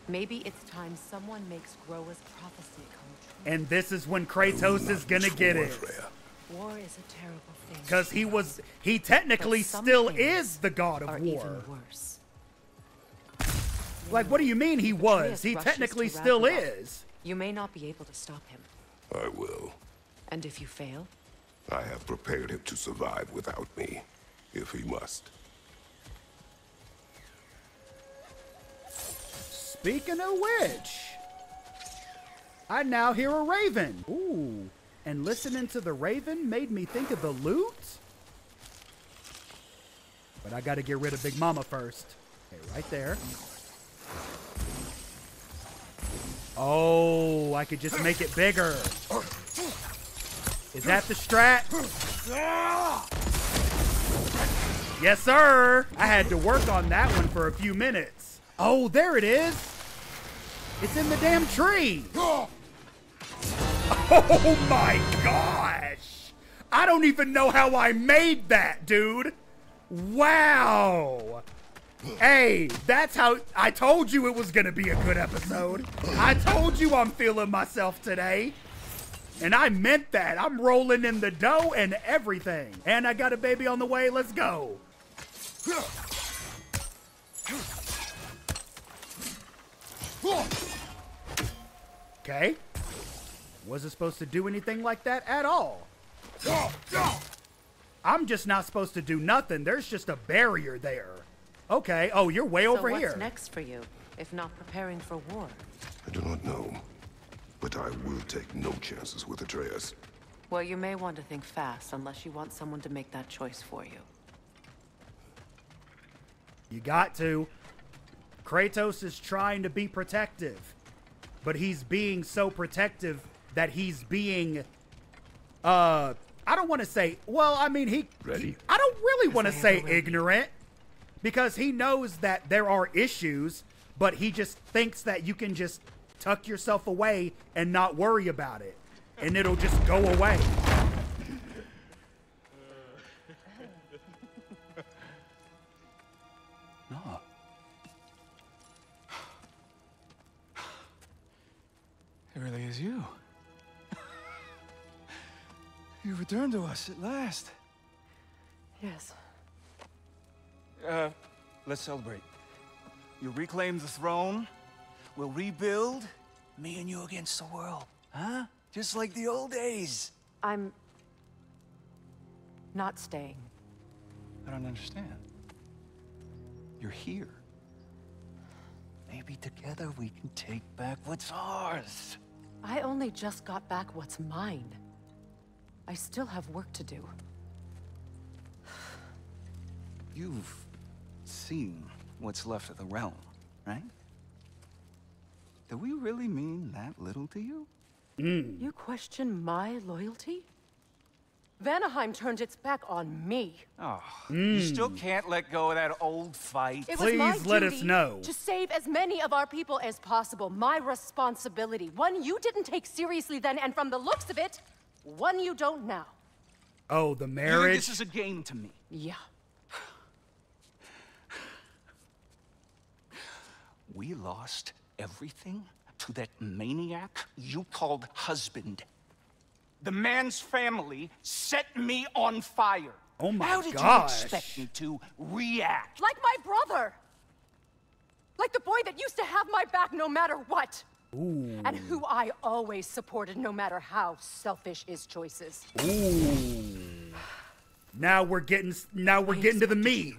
Maybe it's time someone makes Groa's prophecy come true. And this is when Kratos is gonna get it. Freya. War is a terrible thing. Because he was, he technically still is the god of war. Worse. Like, what do you mean he was? He technically still is. You may not be able to stop him. I will. And if you fail? I have prepared him to survive without me, if he must. Speaking of which, I now hear a raven. Ooh. And listening to the raven made me think of the loot. But I gotta get rid of Big Mama first. Okay, right there. Oh, I could just make it bigger. Is that the strat? Yes, sir. I had to work on that one for a few minutes. Oh, there it is. It's in the damn tree. Oh my gosh. I don't even know how I made that, dude. Wow. Hey, that's how I told you it was going to be a good episode. I told you I'm feeling myself today. And I meant that. I'm rolling in the dough and everything. And I got a baby on the way. Let's go. Okay. Wasn't supposed to do anything like that at all. I'm just not supposed to do nothing. There's just a barrier there. Okay. Oh, you're way over here. So what's next for you, if not preparing for war? I do not know, but I will take no chances with Atreus. Well, you may want to think fast, unless you want someone to make that choice for you. You got to. Kratos is trying to be protective, but he's being so protective that he's being, uh, I don't want to say, well, I mean, he, Ready? he I don't really want to say ignorant, because he knows that there are issues, but he just thinks that you can just tuck yourself away and not worry about it, and it'll just go away. No. It really is you. You returned to us at last. Yes. Uh, let's celebrate. You reclaim the throne. We'll rebuild. Me and you against the world. Huh? Just like the old days. I'm... not staying. I don't understand. You're here. Maybe together we can take back what's ours. I only just got back what's mine. I still have work to do. You've seen what's left of the realm, right? Do we really mean that little to you? Mm. You question my loyalty? Vanaheim turned its back on me. Oh, mm. You still can't let go of that old fight. It Please was my let duty us know. To save as many of our people as possible. My responsibility. One you didn't take seriously then, and from the looks of it, one you don't now. Oh, the marriage. You, this is a game to me. Yeah. We lost everything to that maniac you called husband. The man's family set me on fire. Oh my gosh. How did you expect me to react? Like my brother. Like the boy that used to have my back no matter what. Ooh. And who I always supported, no matter how selfish his choices. Ooh. Now we're getting, now we're I getting to the me.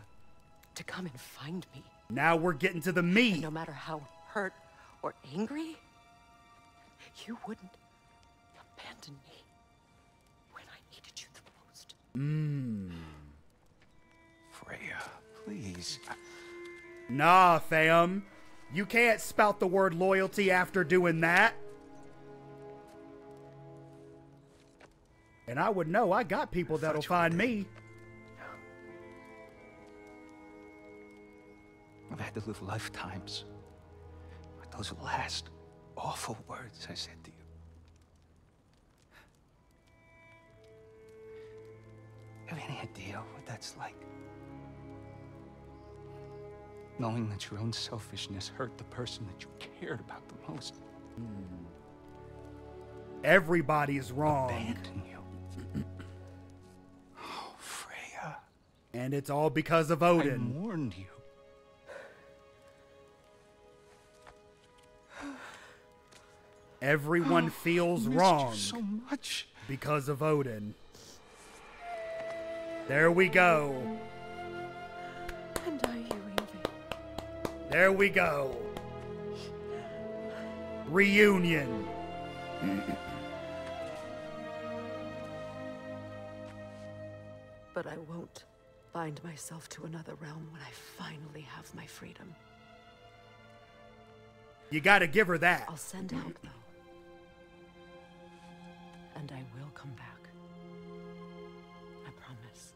To come and find me. Now we're getting to the me. And no matter how hurt or angry, you wouldn't abandon me when I needed you the most. Mmm. Freya, please. Nah, fam. You can't spout the word loyalty after doing that. And I would know. I got people that'll find me. I've had to live lifetimes with those last awful words I said to you. Have any idea what that's like? Knowing that your own selfishness hurt the person that you cared about the most. Everybody is wrong. Abandon you. And it's all because of Odin. I warned you. Everyone feels wrong so much because of Odin. There we go. And are you leaving? There we go. Reunion. But I won't bind myself to another realm when I finally have my freedom. You gotta give her that. I'll send help though. And I will come back. I promise.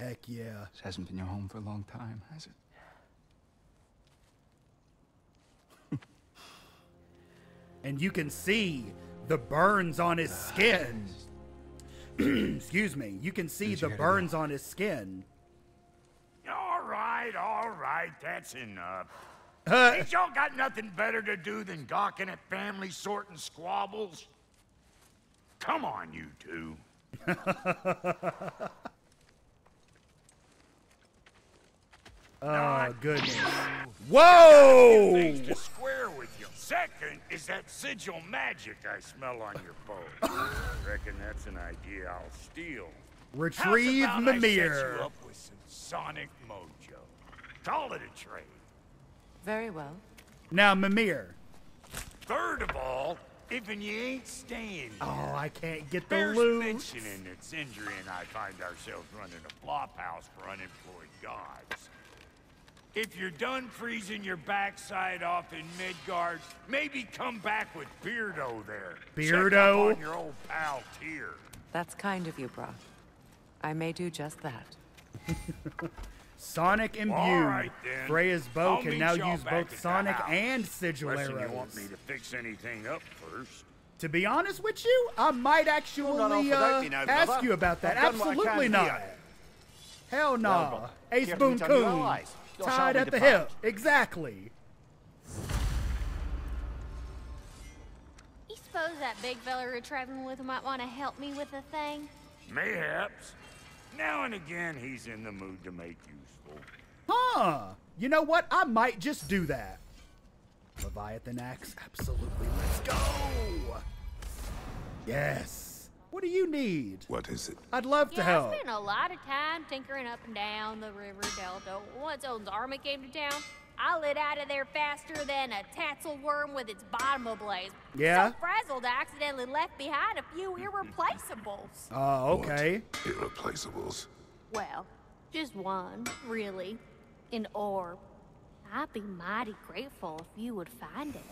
Heck yeah. This hasn't been your home for a long time, has it? And you can see the burns on his skin. Excuse me. You can see the burns on his skin. All right, all right. That's enough. Uh, Ain't y'all got nothing better to do than gawking at family sorting squabbles? Come on, you two. Oh, goodness. Whoa! Things to square with you. Second is that sigil magic I smell on your bow. I reckon that's an idea I'll steal. Retrieve Mimir. How's about I set you up with some Sonic mojo. Call it a trade. Very well. Now, Mimir. Third of all, even you ain't staying here. Oh, I can't get the loot. There's mentioning that Sindri and I find ourselves running a flop house for unemployed gods. If you're done freezing your backside off in Midgard, maybe come back with Beardo there. Beardo? Check on your old pal Tyr. That's kind of you, bro. I may do just that. Sonic imbued. All right, then. Freya's bow I'll can now use both Sonic and Sigil arrows. You want me to fix anything up first? To be honest with you, I might actually uh, ask you about that. Absolutely not. Hell no. Ace Boon Coon. Tied at the hip. Exactly. You suppose that big fella we're traveling with might want to help me with a thing? Mayhaps. Now and again, he's in the mood to make useful. Huh. You know what? I might just do that. Leviathan Axe, absolutely. Let's go. Yes. What do you need? What is it? I'd love yeah, to help. I spent a lot of time tinkering up and down the river delta. Once Odin's army came to town, I lit out of there faster than a tassel worm with its bottom ablaze. Yeah. So frazzled, I accidentally left behind a few irreplaceables. Oh, uh, okay. What? Irreplaceables? Well, just one, really. An orb. I'd be mighty grateful if you would find it.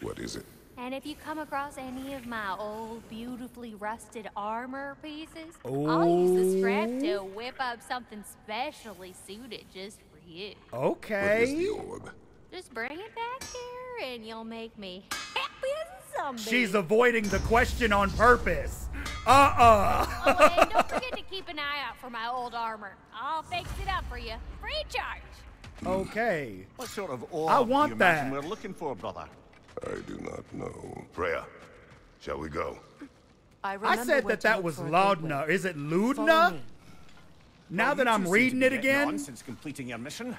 What is it? And if you come across any of my old, beautifully rusted armor pieces, oh. I'll use the strap to whip up something specially suited just for you. Okay. What is the orb? Just bring it back here and you'll make me happy as a zombie. She's avoiding the question on purpose. Uh-uh. Oh, and don't forget to keep an eye out for my old armor. I'll fix it up for you. Free charge. Okay. What sort of orb I want do you that. Imagine we're looking for, brother? I do not know. Freya, shall we go? I, I said that that was Laudna. Is it Ludna? Now well, that I'm reading it again? Since completing your mission,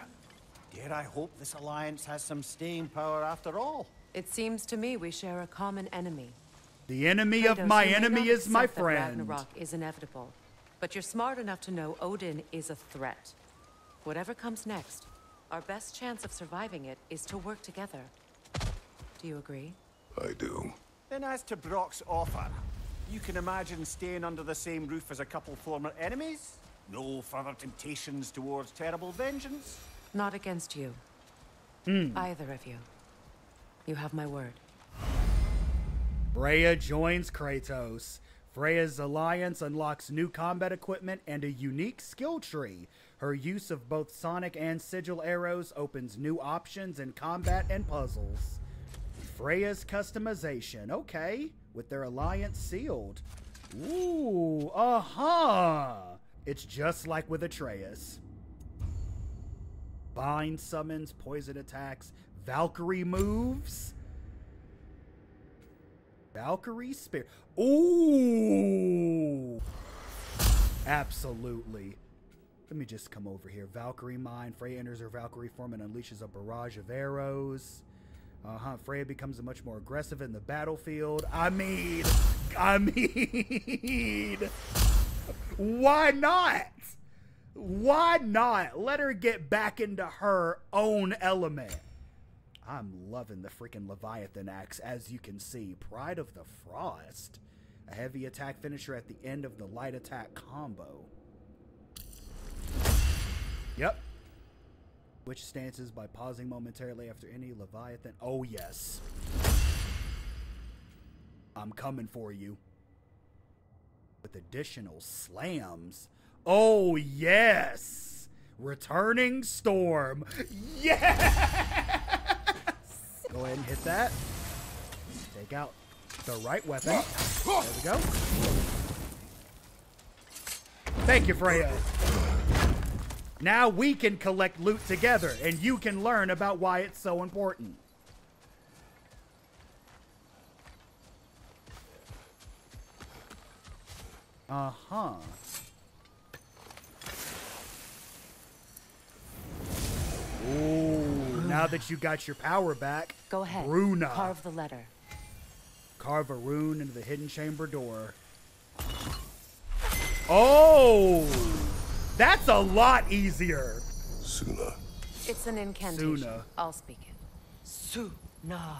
dare I hope this alliance has some staying power after all? It seems to me we share a common enemy. The enemy Kratos, of my enemy is my friend. Ragnarok is inevitable, but you're smart enough to know Odin is a threat. Whatever comes next, our best chance of surviving it is to work together. Do you agree? I do. Then as to Brock's offer, you can imagine staying under the same roof as a couple former enemies? No further temptations towards terrible vengeance? Not against you. Mm. Either of you. You have my word. Freya joins Kratos. Freya's alliance unlocks new combat equipment and a unique skill tree. Her use of both Sonic and Sigil arrows opens new options in combat and puzzles. Freya's customization. Okay. With their alliance sealed. Ooh. Uh-huh. It's just like with Atreus. Bind summons, poison attacks, Valkyrie moves. Valkyrie spear. Ooh. Absolutely. Let me just come over here. Valkyrie Mine. Freya enters her Valkyrie form and unleashes a barrage of arrows. Uh-huh. Freya becomes much more aggressive in the battlefield. I mean... I mean... Why not? Why not? Let her get back into her own element. I'm loving the freaking Leviathan Axe, as you can see. Pride of the Frost. A heavy attack finisher at the end of the light attack combo. Yep. Which stances by pausing momentarily after any Leviathan. Oh, yes. I'm coming for you. With additional slams. Oh, yes. Returning Storm. Yes. Go ahead and hit that. Take out the right weapon. There we go. Thank you, Freya. Now we can collect loot together, and you can learn about why it's so important. Uh-huh. Ooh, now that you got your power back, go ahead. Runa. Carve the letter. Carve a rune into the hidden chamber door. Oh! That's a lot easier. Suna. It's an incantation. Suna. I'll speak it. Suna.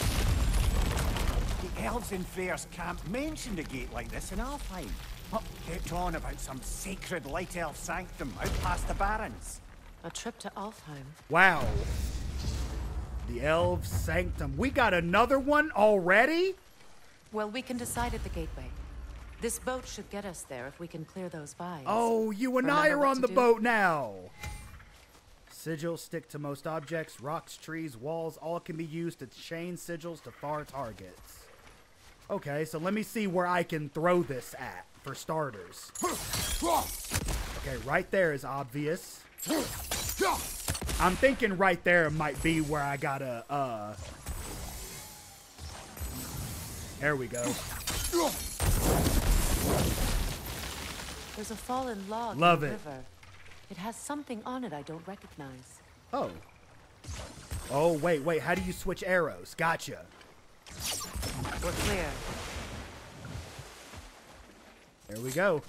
The elves in Freyr's camp mentioned a gate like this in Alfheim. What kept on about some sacred light elf sanctum out past the barrens? A trip to Alfheim. Wow. The elf sanctum. We got another one already? Well, we can decide at the gateway. This boat should get us there if we can clear those vines. Oh, you and Remember I are on the do? boat now. Sigils stick to most objects. Rocks, trees, walls, all can be used to chain sigils to far targets. Okay, so let me see where I can throw this at, for starters. Okay, right there is obvious. I'm thinking right there might be where I gotta, uh... There we go. There's a fallen log Love in the it. river. It has something on it I don't recognize. Oh. Oh, wait, wait. How do you switch arrows? Gotcha. We're clear. There we go.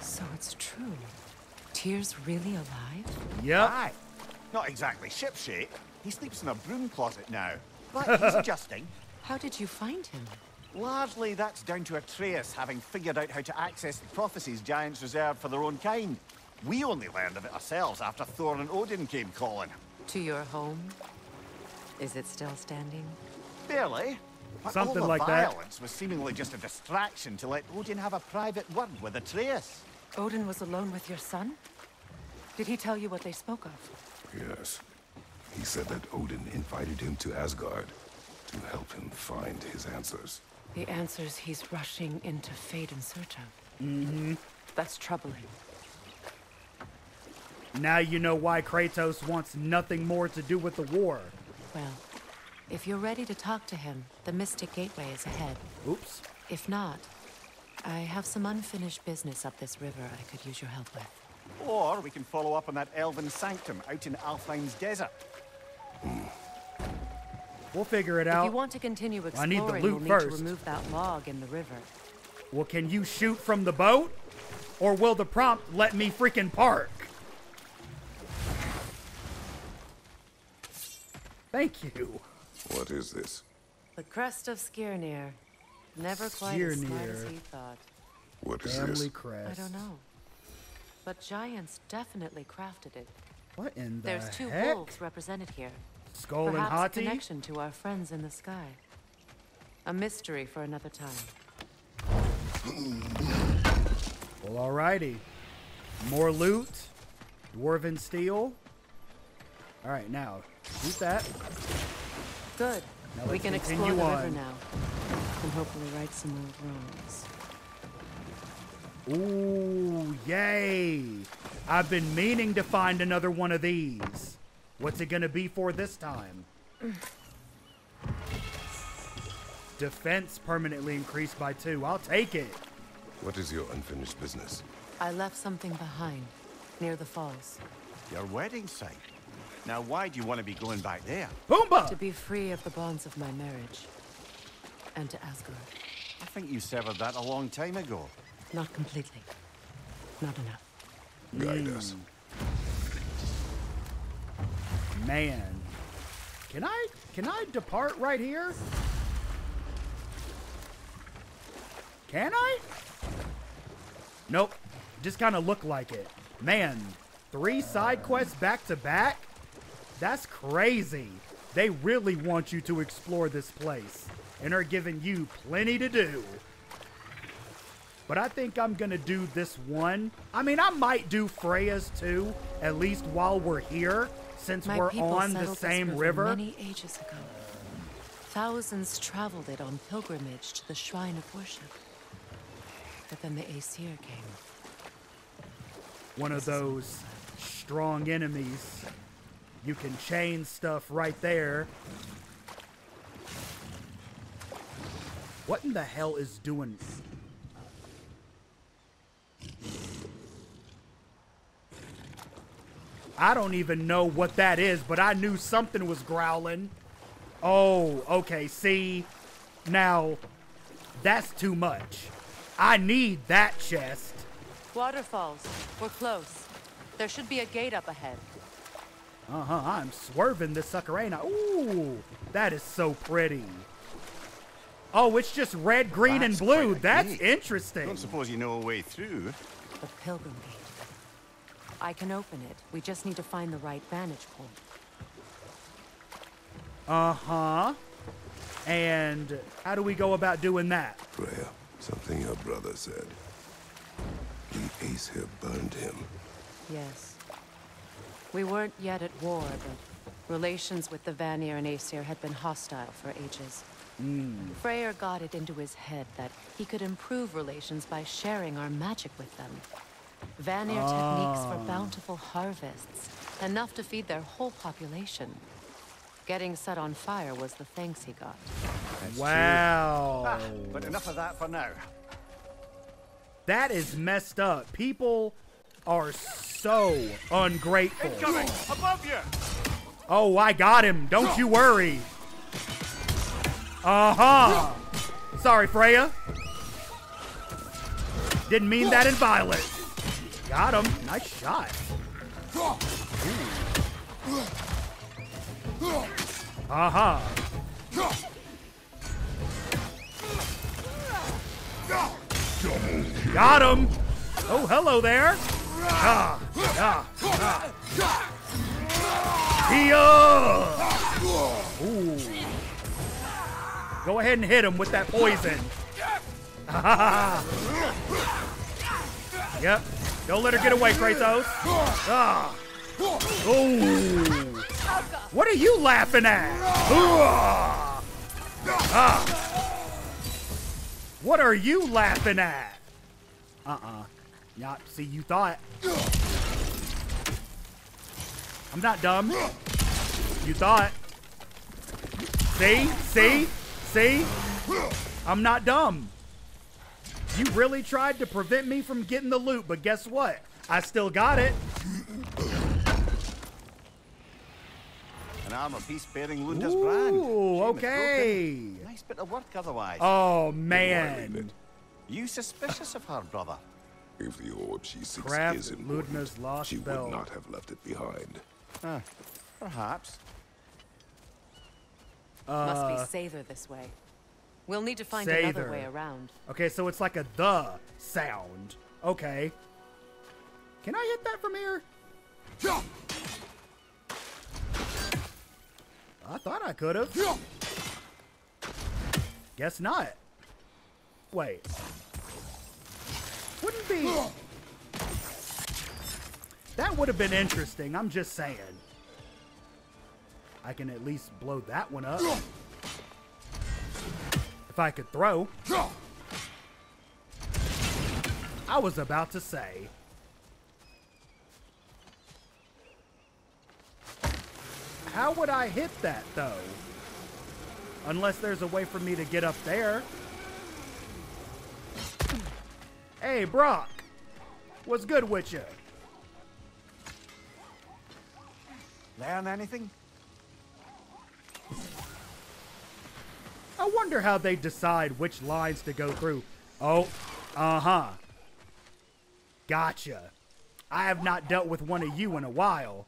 So it's true. Tyr's really alive? Yep. Aye. Not exactly shipshape. He sleeps in a broom closet now. But he's adjusting. How did you find him? Largely, that's down to Atreus having figured out how to access the prophecies giants reserved for their own kind. We only learned of it ourselves after Thor and Odin came calling. To your home? Is it still standing? Barely. But Something all the like that. violence was seemingly just a distraction to let Odin have a private word with Atreus. Odin was alone with your son? Did he tell you what they spoke of? Yes. He said that Odin invited him to Asgard. To help him find his answers. The answers he's rushing into fate in search of. Mm-hmm. That's troubling. Now you know why Kratos wants nothing more to do with the war. Well, if you're ready to talk to him, the Mystic Gateway is ahead. Oops. If not, I have some unfinished business up this river I could use your help with. Or we can follow up on that elven sanctum out in Alfheim's desert. Mm. We'll figure it out. If you want to continue exploring, I need the loot we'll first. Need to remove that log in the river. Well, can you shoot from the boat? Or will the prompt let me freaking park? Thank you. What is this? The crest of Skirnir. Never quite Skirnir. as smart as he thought. What is Family this? Crest. I don't know. But giants definitely crafted it. What in the There's heck? There's two wolves represented here. Sköll and Hati? A connection to our friends in the sky. A mystery for another time. Well, alrighty. More loot. Dwarven steel. Alright, now. Shoot that. Good. Now we can explore the on. river now. And hopefully right some old wrongs. Ooh, yay! I've been meaning to find another one of these. What's it gonna be for this time? Defense permanently increased by two. I'll take it. What is your unfinished business? I left something behind, near the falls. Your wedding site? Now why do you want to be going back there? Boomba! To be free of the bonds of my marriage. And to Asgard. I think you severed that a long time ago. Not completely. Not enough. Guide mm. us. Man. Can I, can I depart right here? Can I? Nope. Just kind of look like it. Man, three side quests back to back? That's crazy. They really want you to explore this place and are giving you plenty to do. But I think I'm going to do this one. I mean, I might do Freya's too, at least while we're here, since we're on the same river. Many ages ago. Thousands traveled it on pilgrimage to the shrine of worship. But then the Aesir came. One of those strong enemies. You can chain stuff right there. What in the hell is doing? I don't even know what that is, but I knew something was growling. Oh, okay, see? Now, that's too much. I need that chest. Waterfalls. We're close. There should be a gate up ahead. Uh-huh, I'm swerving this sucker, ain't I? Ooh, that is so pretty. Oh, it's just red, green, that's and blue. That's neat. Interesting. I don't suppose you know a way through. The pilgrim gate. I can open it. We just need to find the right vantage point. Uh-huh. And how do we go about doing that? Freya, something your brother said. The Ace here burned him. Yes. We weren't yet at war, but relations with the Vanir and Aesir had been hostile for ages. Mm. Freyr got it into his head that he could improve relations by sharing our magic with them. Vanir oh. techniques for bountiful harvests, enough to feed their whole population. Getting set on fire was the thanks he got. That's wow. Ah, but enough of that for now. That is messed up. People are so ungrateful. Incoming! Above you! Oh, I got him. Don't you worry. Uh-huh. Sorry, Freya. Didn't mean that in violence. Got him. Nice shot. Ooh. Uh-huh. Got him! Oh, hello there! Ah, ah, ah. He-uh. Ooh. Go ahead and hit him with that poison. Ah. Yep. Don't let her get away, Kratos. Ah. Ooh. What are you laughing at? Uh, uh, what are you laughing at? Uh-uh. Not see, you thought. I'm not dumb. You thought. See? See? See? I'm not dumb. You really tried to prevent me from getting the loot, but guess what? I still got it. And I'm a peace-bearing Lunda's brand. Ooh, okay. Nice bit of work otherwise. Oh, man. You suspicious of her, brother? If the orb she seeks is important, lost she belt. Would not have left it behind. Uh, perhaps. Uh, Must be Sather this way. We'll need to find Sather. Another way around. Okay, so it's like a the sound. Okay. Can I hit that from here? Jump! I thought I could have. Guess not. Wait. Wouldn't be. That would have been interesting. I'm just saying. I can at least blow that one up. If I could throw. I was about to say. How would I hit that, though? Unless there's a way for me to get up there. Hey, Brock. What's good with you? Learn anything? I wonder how they decide which lines to go through. Oh, uh-huh. Gotcha. I have not dealt with one of you in a while.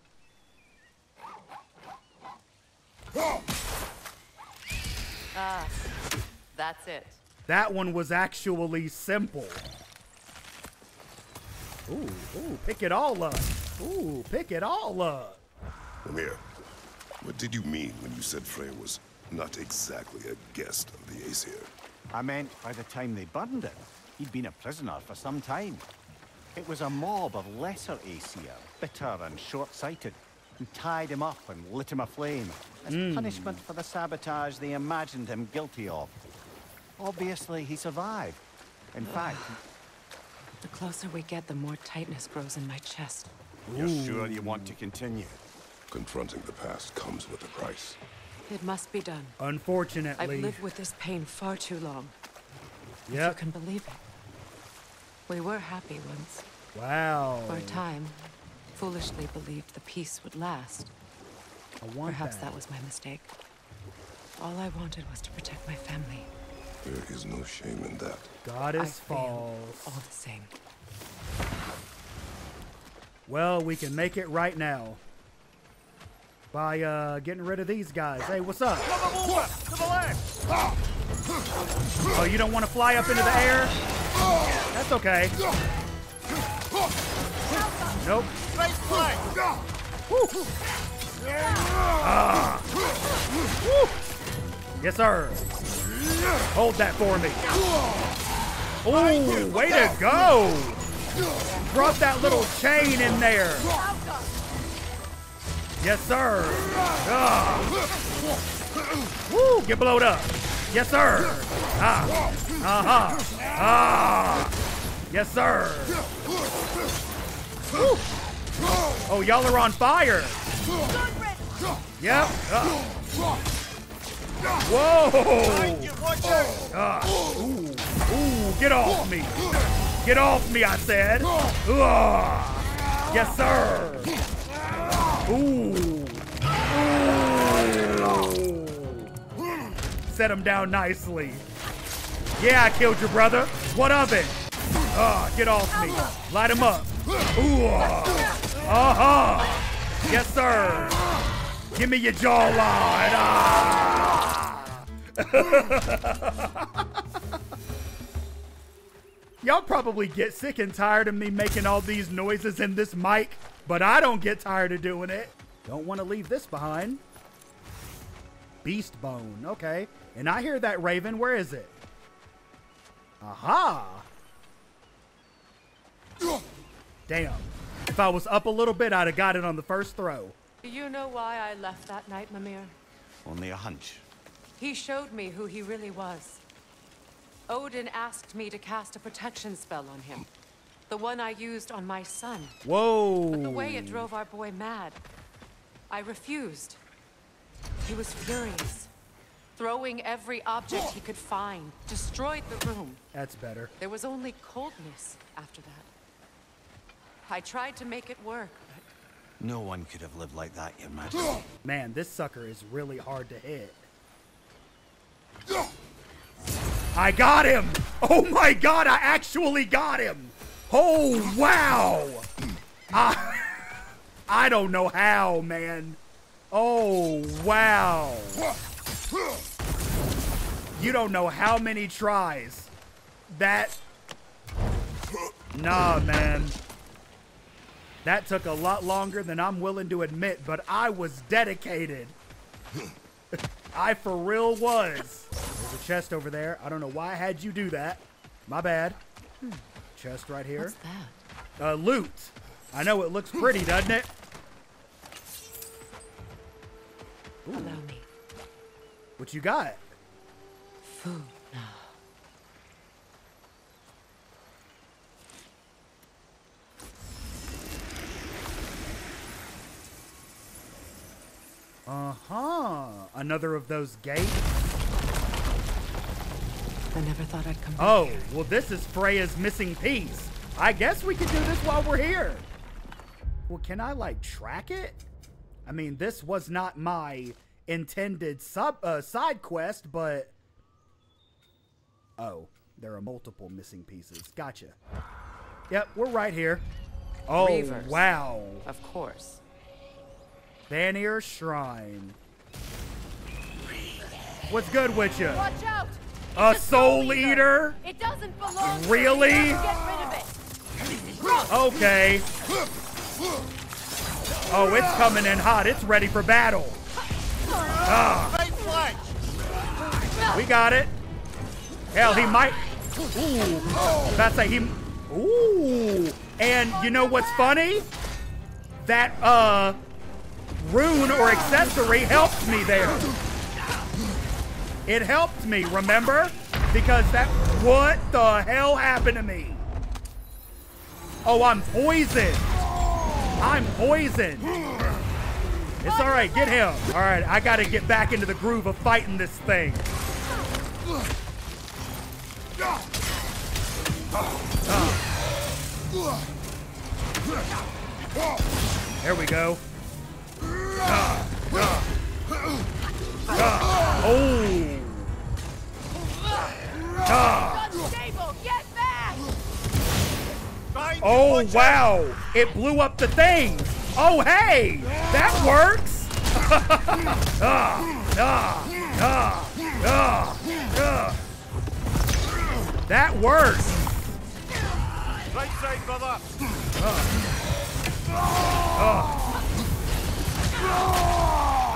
Ah, that's it. That one was actually simple. Ooh, ooh, pick it all up. Ooh, pick it all up. Mimir, what did you mean when you said Freyr was not exactly a guest of the Aesir? I meant by the time they burned him, he'd been a prisoner for some time. It was a mob of lesser Aesir, bitter and short-sighted, who tied him up and lit him aflame as mm. punishment for the sabotage they imagined him guilty of. Obviously, he survived. In fact... The closer we get, the more tightness grows in my chest. You're Ooh. sure you want to continue? Confronting the past comes with a price. It must be done. Unfortunately. I've lived with this pain far too long. Yeah. You can believe it. We were happy once. Wow. For a time, foolishly believed the peace would last. I want Perhaps that. that was my mistake. All I wanted was to protect my family. There is no shame in that. Goddess falls. All the same. Well, we can make it right now. By uh, getting rid of these guys. Hey, what's up? To the left. Oh, you don't want to fly up into the air? That's okay. Nope. Woo. Ah. Woo. Yes, sir. Hold that for me. Oh, way to go. Drop that little chain in there. Yes, sir. Ah. Woo, get blowed up. Yes, sir. Ah. Uh-huh. Ah. Yes, sir. Woo. Oh, y'all are on fire. Yep. Uh. Whoa. Ah. Ooh. Ooh, get off me. Get off me, I said. Ah. Yes, sir. Ooh. Ooh. Set him down nicely. Yeah, I killed your brother. What of it? Ah, uh, get off me. Light him up. Ooh. Uh-huh. Yes, sir. Give me your jawline. Ah. Y'all probably get sick and tired of me making all these noises in this mic. But I don't get tired of doing it. Don't want to leave this behind. Beast bone. Okay. And I hear that raven. Where is it? Aha. Damn. If I was up a little bit, I'd have got it on the first throw. Do you know why I left that night, Mimir? Only a hunch. He showed me who he really was. Odin asked me to cast a protection spell on him. The one I used on my son. Whoa. But the way it drove our boy mad. I refused. He was furious. Throwing every object he could find. Destroyed the room. That's better. There was only coldness after that. I tried to make it work, but... No one could have lived like that, Your Majesty. Man, this sucker is really hard to hit. I got him! Oh my god, I actually got him! Oh, wow. I, I don't know how, man. Oh, wow. You don't know how many tries. That... Nah, man. That took a lot longer than I'm willing to admit, but I was dedicated. I for real was. There's a chest over there. I don't know why I had you do that. My bad. Hmm. Chest right here. What's that? Uh, loot. I know it looks pretty, doesn't it? Ooh. Allow me. What you got? Food. Uh huh. Another of those gates. I never thought I'd come back. Oh, well, this is Freya's missing piece. I guess we could do this while we're here. Well, can I, like, track it? I mean, this was not my intended sub uh, side quest, but... Oh, there are multiple missing pieces. Gotcha. Yep, we're right here. Oh, Reavers. Wow. Of course. Vanir Shrine. What's good with you? Watch out! A soul, soul eater. eater? It doesn't belong. Really? To you. Get rid of it. Okay. Oh, it's coming in hot. It's ready for battle. Ah. We got it. Hell, he might. Ooh. That's a he. Ooh. And you know what's funny? That uh, rune or accessory helped me there. It helped me, remember? Because that... What the hell happened to me? Oh, I'm poisoned. I'm poisoned. It's all right. Get him. All right, I got to get back into the groove of fighting this thing. Uh. There we go. Uh. Uh. Oh. Ah. Unstable, get back. Oh, wow. It blew up the thing. Oh, hey, that works. ah, ah, ah, ah, ah. That works. Right side, brother. Ah. Ah.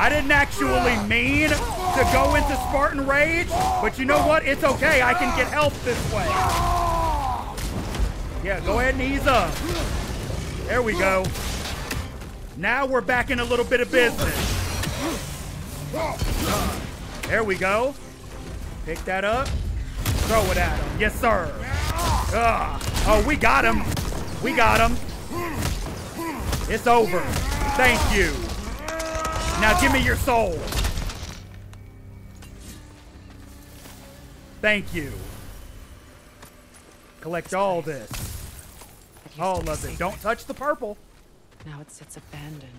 I didn't actually mean to go into Spartan Rage, but you know what? It's okay. I can get help this way. Yeah, go ahead and ease up. There we go. Now we're back in a little bit of business. There we go. Pick that up. Throw it at him. Yes, sir. Oh, we got him. We got him. It's over. Thank you. Now give me your soul. Thank you. Collect all this. All of it. Don't touch the purple. Now it sits abandoned,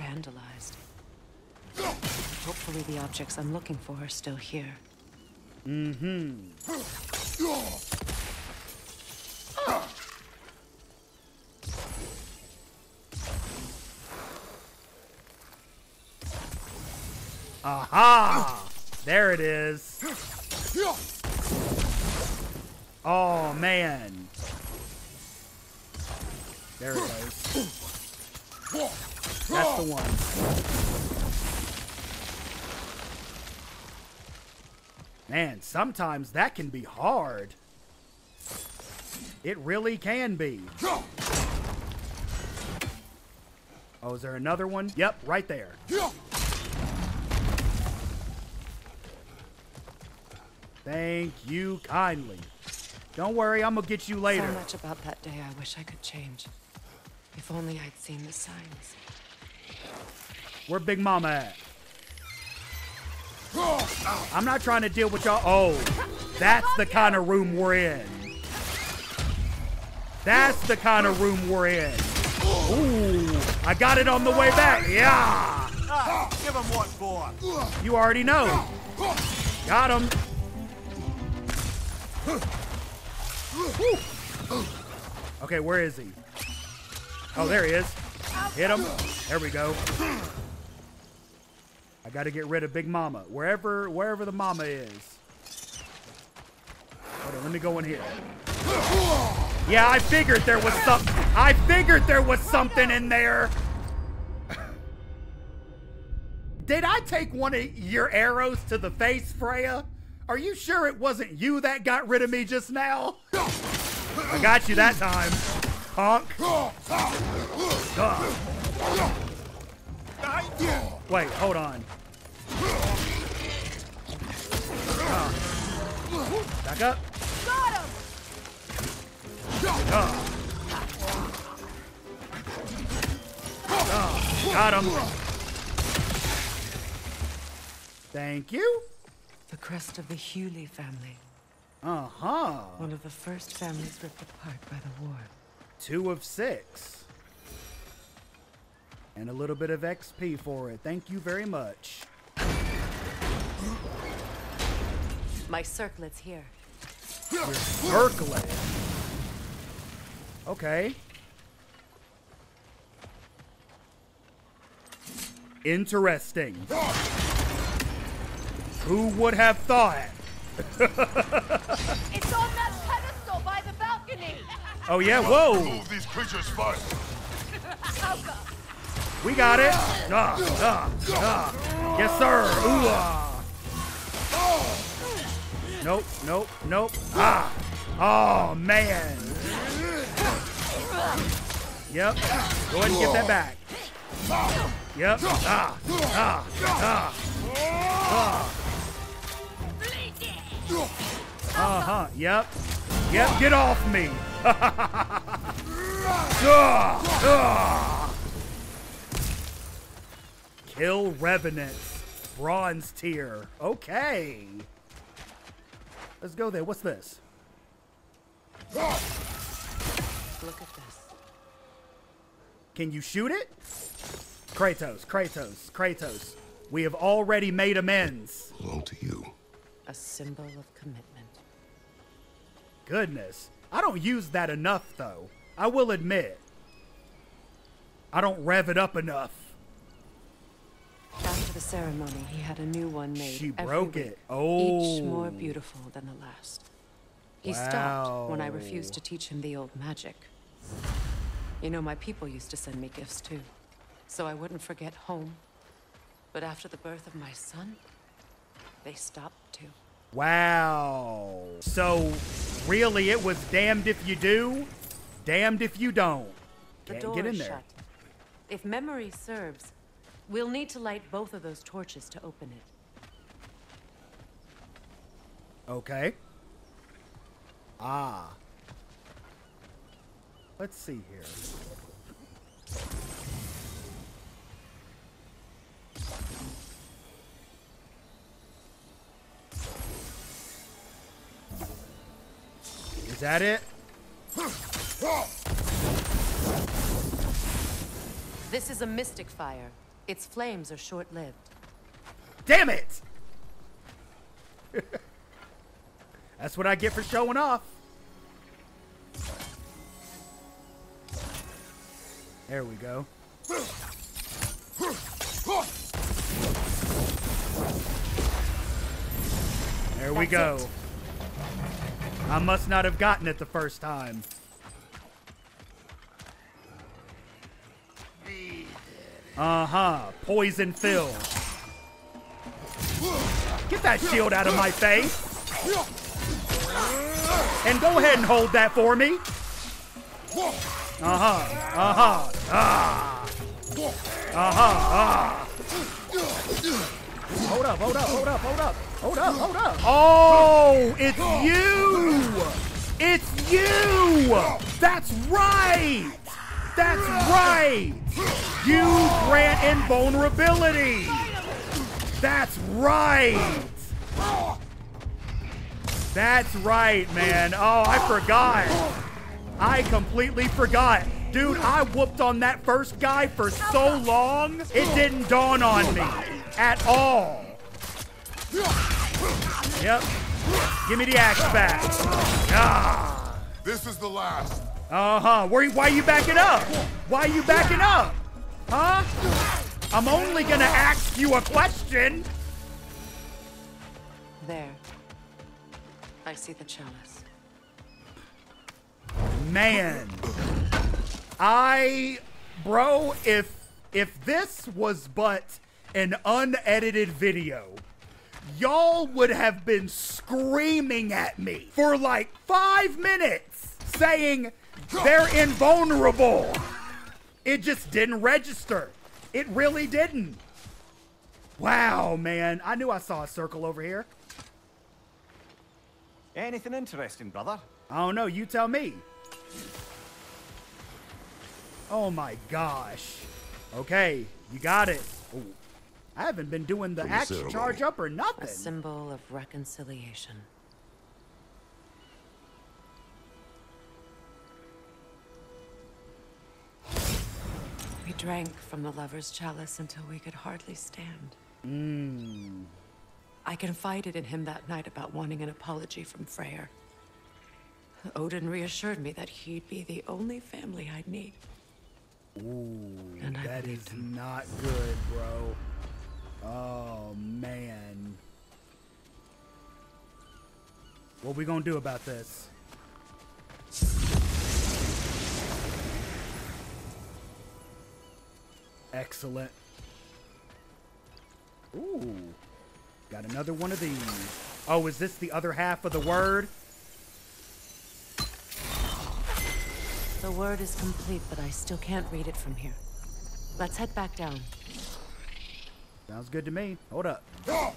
vandalized. Hopefully the objects I'm looking for are still here. Mm-hmm. Aha! There it is. Oh, man. There it goes. That's the one. Man, sometimes that can be hard. It really can be. Oh, is there another one? Yep, right there. Thank you kindly. Don't worry, I'm gonna get you later. So much about that day I wish I could change. If only I'd seen the signs. Where Big Mama at? I'm not trying to deal with y'all. Oh, that's the kind of room we're in. That's the kind of room we're in. Ooh, I got it on the way back. Yeah. Give him what for? You already know. Got him. Okay, where is he? Oh, there he is. Hit him. There we go. I gotta get rid of Big Mama. Wherever wherever the mama is. Hold on, let me go in here. Yeah, I figured there was something. I figured there was something in there. Did I take one of your arrows to the face, Freya? Are you sure it wasn't you that got rid of me just now? I got you that time, honk. Uh. Wait, hold on. Uh. Back up. Uh. Uh. Got him. Thank you. The crest of the Hewley family. Uh-huh. One of the first families ripped apart by the war. Two of six. And a little bit of X P for it. Thank you very much. My circlet's here. Your circlet. Okay. Interesting. Who would have thought? It's on that pedestal by the balcony. Oh yeah, whoa. Remove these creatures fast. We got it. Duh, duh, duh. Yes, sir. Ooh, ah. Nope, nope, nope. Ah. Oh, man. Yep. Go ahead and get that back. Yep. Ah. Ah. Ah. Ah. Uh-huh. Yep. Yep. Get off me. Kill revenants. Bronze tier. Okay. Let's go there. What's this? Look at this. Can you shoot it? Kratos. Kratos. Kratos. We have already made amends. Hello to you. A symbol of commitment. Goodness. I don't use that enough, though. I will admit. I don't rev it up enough. After the ceremony, he had a new one made. She broke it. Oh. Each more beautiful than the last. He wow. stopped when I refused to teach him the old magic. You know, my people used to send me gifts, too. So I wouldn't forget home. But after the birth of my son, they stopped too. Wow. So really it was damned if you do, damned if you don't. Can't the door get in is there. Shut. If memory serves, we'll need to light both of those torches to open it. Okay. Ah. Let's see here. Is that it? This is a mystic fire. Its flames are short-lived. Damn it! That's what I get for showing off. There we go. There we go. That's it. I must not have gotten it the first time. Uh-huh. Poison fill. Get that shield out of my face. And go ahead and hold that for me. Uh-huh. Uh-huh. Ah. Uh-huh. Ah. Hold up, hold up, hold up, hold up. Hold up, hold up. Oh, it's you. It's you. That's right. That's right. You grant invulnerability. That's right. That's right, man. Oh, I forgot. I completely forgot. Dude, I whooped on that first guy for so long, it didn't dawn on me at all. Yep. Give me the axe back. Ah. This is the last. Uh-huh. Why are you backing up? Why are you backing up? Huh? I'm only gonna ask you a question. There. I see the chalice. Man. I, bro, if if this was but an unedited video, y'all would have been screaming at me for like five minutes saying they're invulnerable. It just didn't register. It really didn't. Wow, man. I knew I saw a circle over here. Anything interesting, brother? I don't know. You tell me. Oh, my gosh. Okay. You got it. Ooh. I haven't been doing the axe charge up or nothing. A symbol of reconciliation. drank from the lover's chalice until we could hardly stand. Mm. I confided in him that night about wanting an apology from Freyr. Odin reassured me that he'd be the only family I'd need. Ooh, and that is not good, bro. Oh, man. What we gonna do about this? Excellent. Ooh. Got another one of these. Oh, is this the other half of the word? The word is complete, but I still can't read it from here. Let's head back down. Sounds good to me. Hold up. Oh!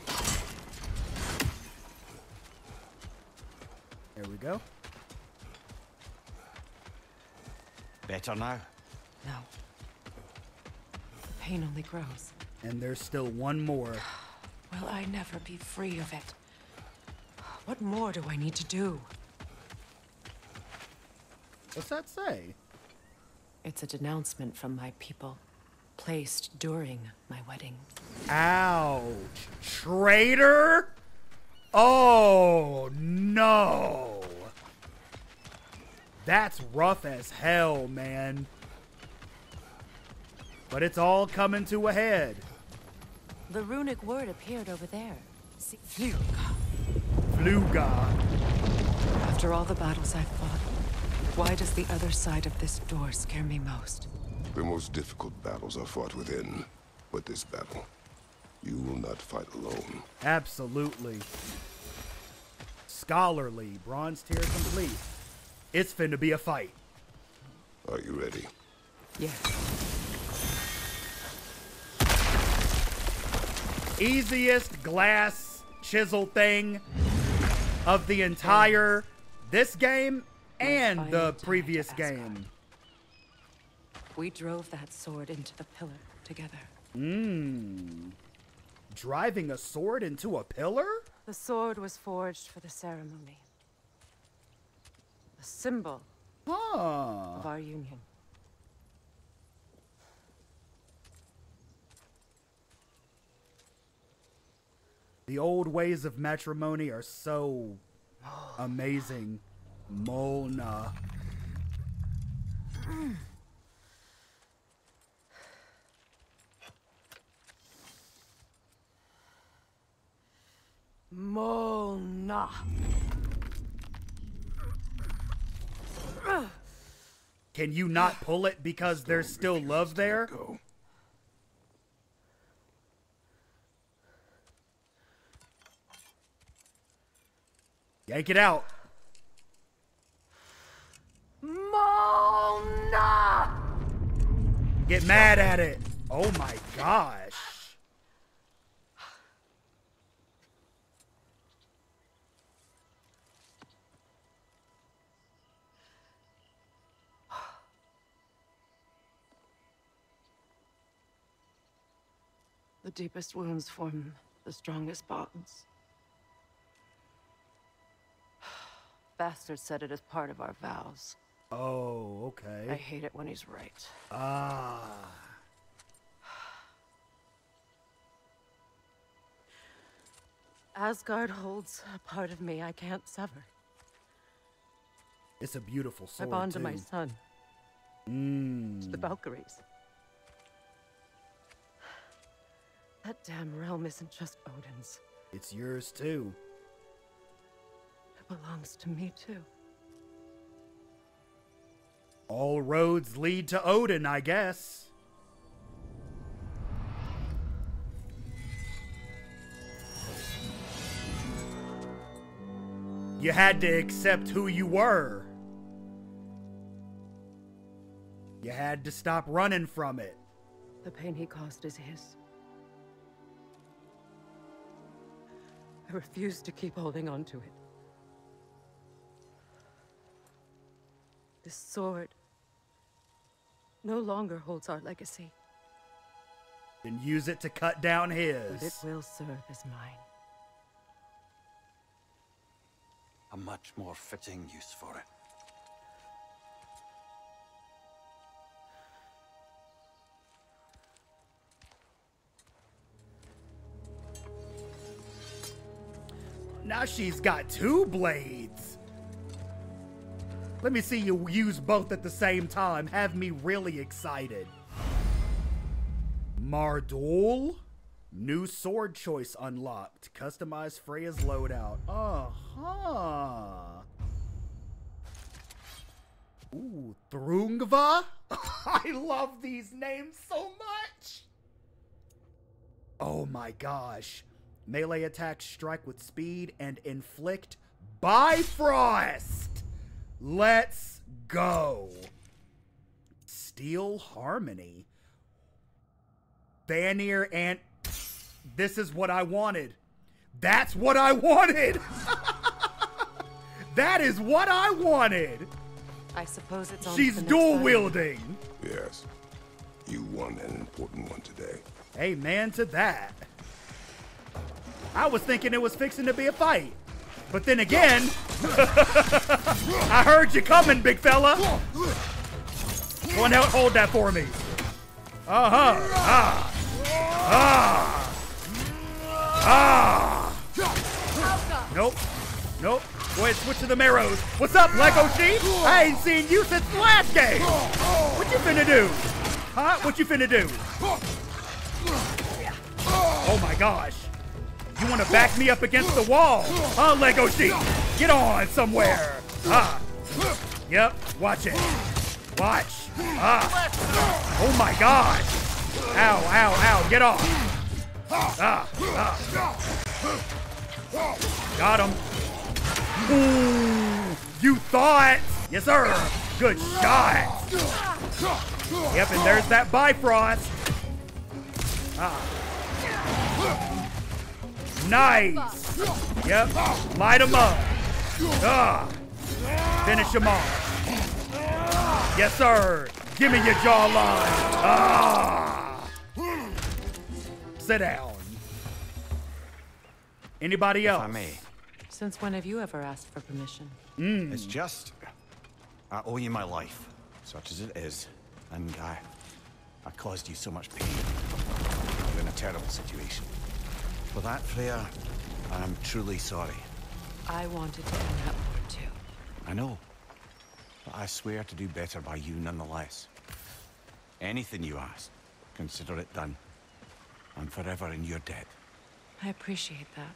There we go. Better now? No. The pain only grows. And there's still one more. Will I never be free of it? What more do I need to do? What's that say? It's a denouncement from my people, placed during my wedding. Ouch! Traitor! Oh, no! That's rough as hell, man. But it's all coming to a head. The runic word appeared over there. See, Fluga. Fluga. After all the battles I've fought, why does the other side of this door scare me most? The most difficult battles are fought within, but this battle, you will not fight alone. Absolutely. Scholarly, bronze tier complete. It's finna be a fight. Are you ready? Yes. Yeah. Easiest glass chisel thing of the entire this game and the previous game. We drove that sword into the pillar together. Mmm. Driving a sword into a pillar? The sword was forged for the ceremony. A symbol huh. of our union. The old ways of matrimony are so amazing. Molna. Molna. Can you not pull it because there's still love there? Yank it out. Mona! Get mad at it. Oh my gosh. The deepest wounds form the strongest bonds. Bastard said it as part of our vows. Oh, okay. I hate it when he's right. Ah. Asgard holds a part of me I can't sever. It's a beautiful sword, I bond too. To my son. Mmm. To the Valkyries. That damn realm isn't just Odin's. It's yours, too. Belongs to me too. All roads lead to Odin, I guess. You had to accept who you were. You had to stop running from it. The pain he caused is his. I refuse to keep holding on to it. This sword no longer holds our legacy. Then use it to cut down his. But it will serve as mine. A much more fitting use for it. Now she's got two blades. Let me see you use both at the same time. Have me really excited. Mardul. New sword choice unlocked. Customize Freya's loadout. Uh-huh. Ooh, Thrungva? I love these names so much! Oh my gosh. Melee attacks strike with speed and inflict Bifrost! Let's go! Steel Harmony. Vanir and... This is what I wanted. That's what I wanted! That is what I wanted! I suppose it's on She's dual wielding. Yes. You won an important one today. Amen to that. I was thinking it was fixing to be a fight. But then again, I heard you coming, big fella. Go on, help hold that for me. Uh-huh. Ah. Ah. Ah. Nope. Nope. Go ahead, switch to the marrows. What's up, Lego Sheep? I ain't seen you since the last game. What you finna do? Huh? What you finna do? Oh my gosh. You wanna back me up against the wall? Huh, Lego Sheep? Get on somewhere. Ah. Yep, watch it. Watch. Ah. Oh my gosh. Ow, ow, ow. Get off. Ah. Ah. Got him. Ooh, you thought? Yes, sir. Good shot. Yep, and there's that Bifrost. Ah. Nice. Yep, light him up. Ah. Finish him off. Yes, sir. Give me your jawline. Ah. Sit down. Anybody else? Since when have you ever asked for permission? Mm. It's just... I owe you my life, such as it is. And I... I caused you so much pain. You're in a terrible situation. For that, Freya, I am truly sorry. I wanted to end that war too. I know. But I swear to do better by you nonetheless. Anything you ask, consider it done. I'm forever in your debt. I appreciate that.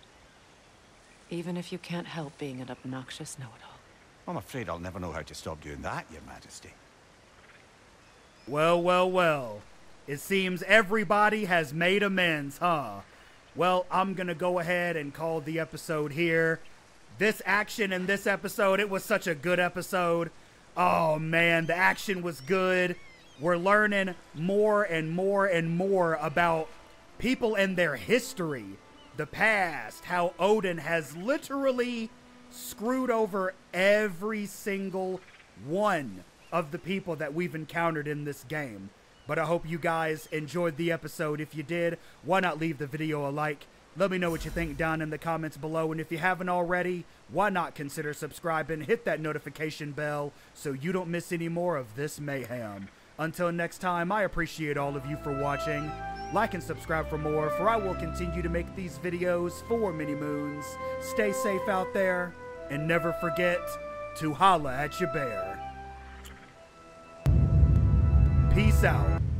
Even if you can't help being an obnoxious know-it-all. I'm afraid I'll never know how to stop doing that, Your Majesty. Well, well, well. It seems everybody has made amends, huh? Well, I'm gonna go ahead and call the episode here. This action in this episode, it was such a good episode. Oh, man, the action was good. We're learning more and more and more about people and their history. The past, how Odin has literally screwed over every single one of the people that we've encountered in this game. But I hope you guys enjoyed the episode. If you did, why not leave the video a like? Let me know what you think down in the comments below. And if you haven't already, why not consider subscribing? Hit that notification bell so you don't miss any more of this mayhem. Until next time, I appreciate all of you for watching. Like and subscribe for more, for I will continue to make these videos for many moons. Stay safe out there, and never forget to holla at your bear. Peace out.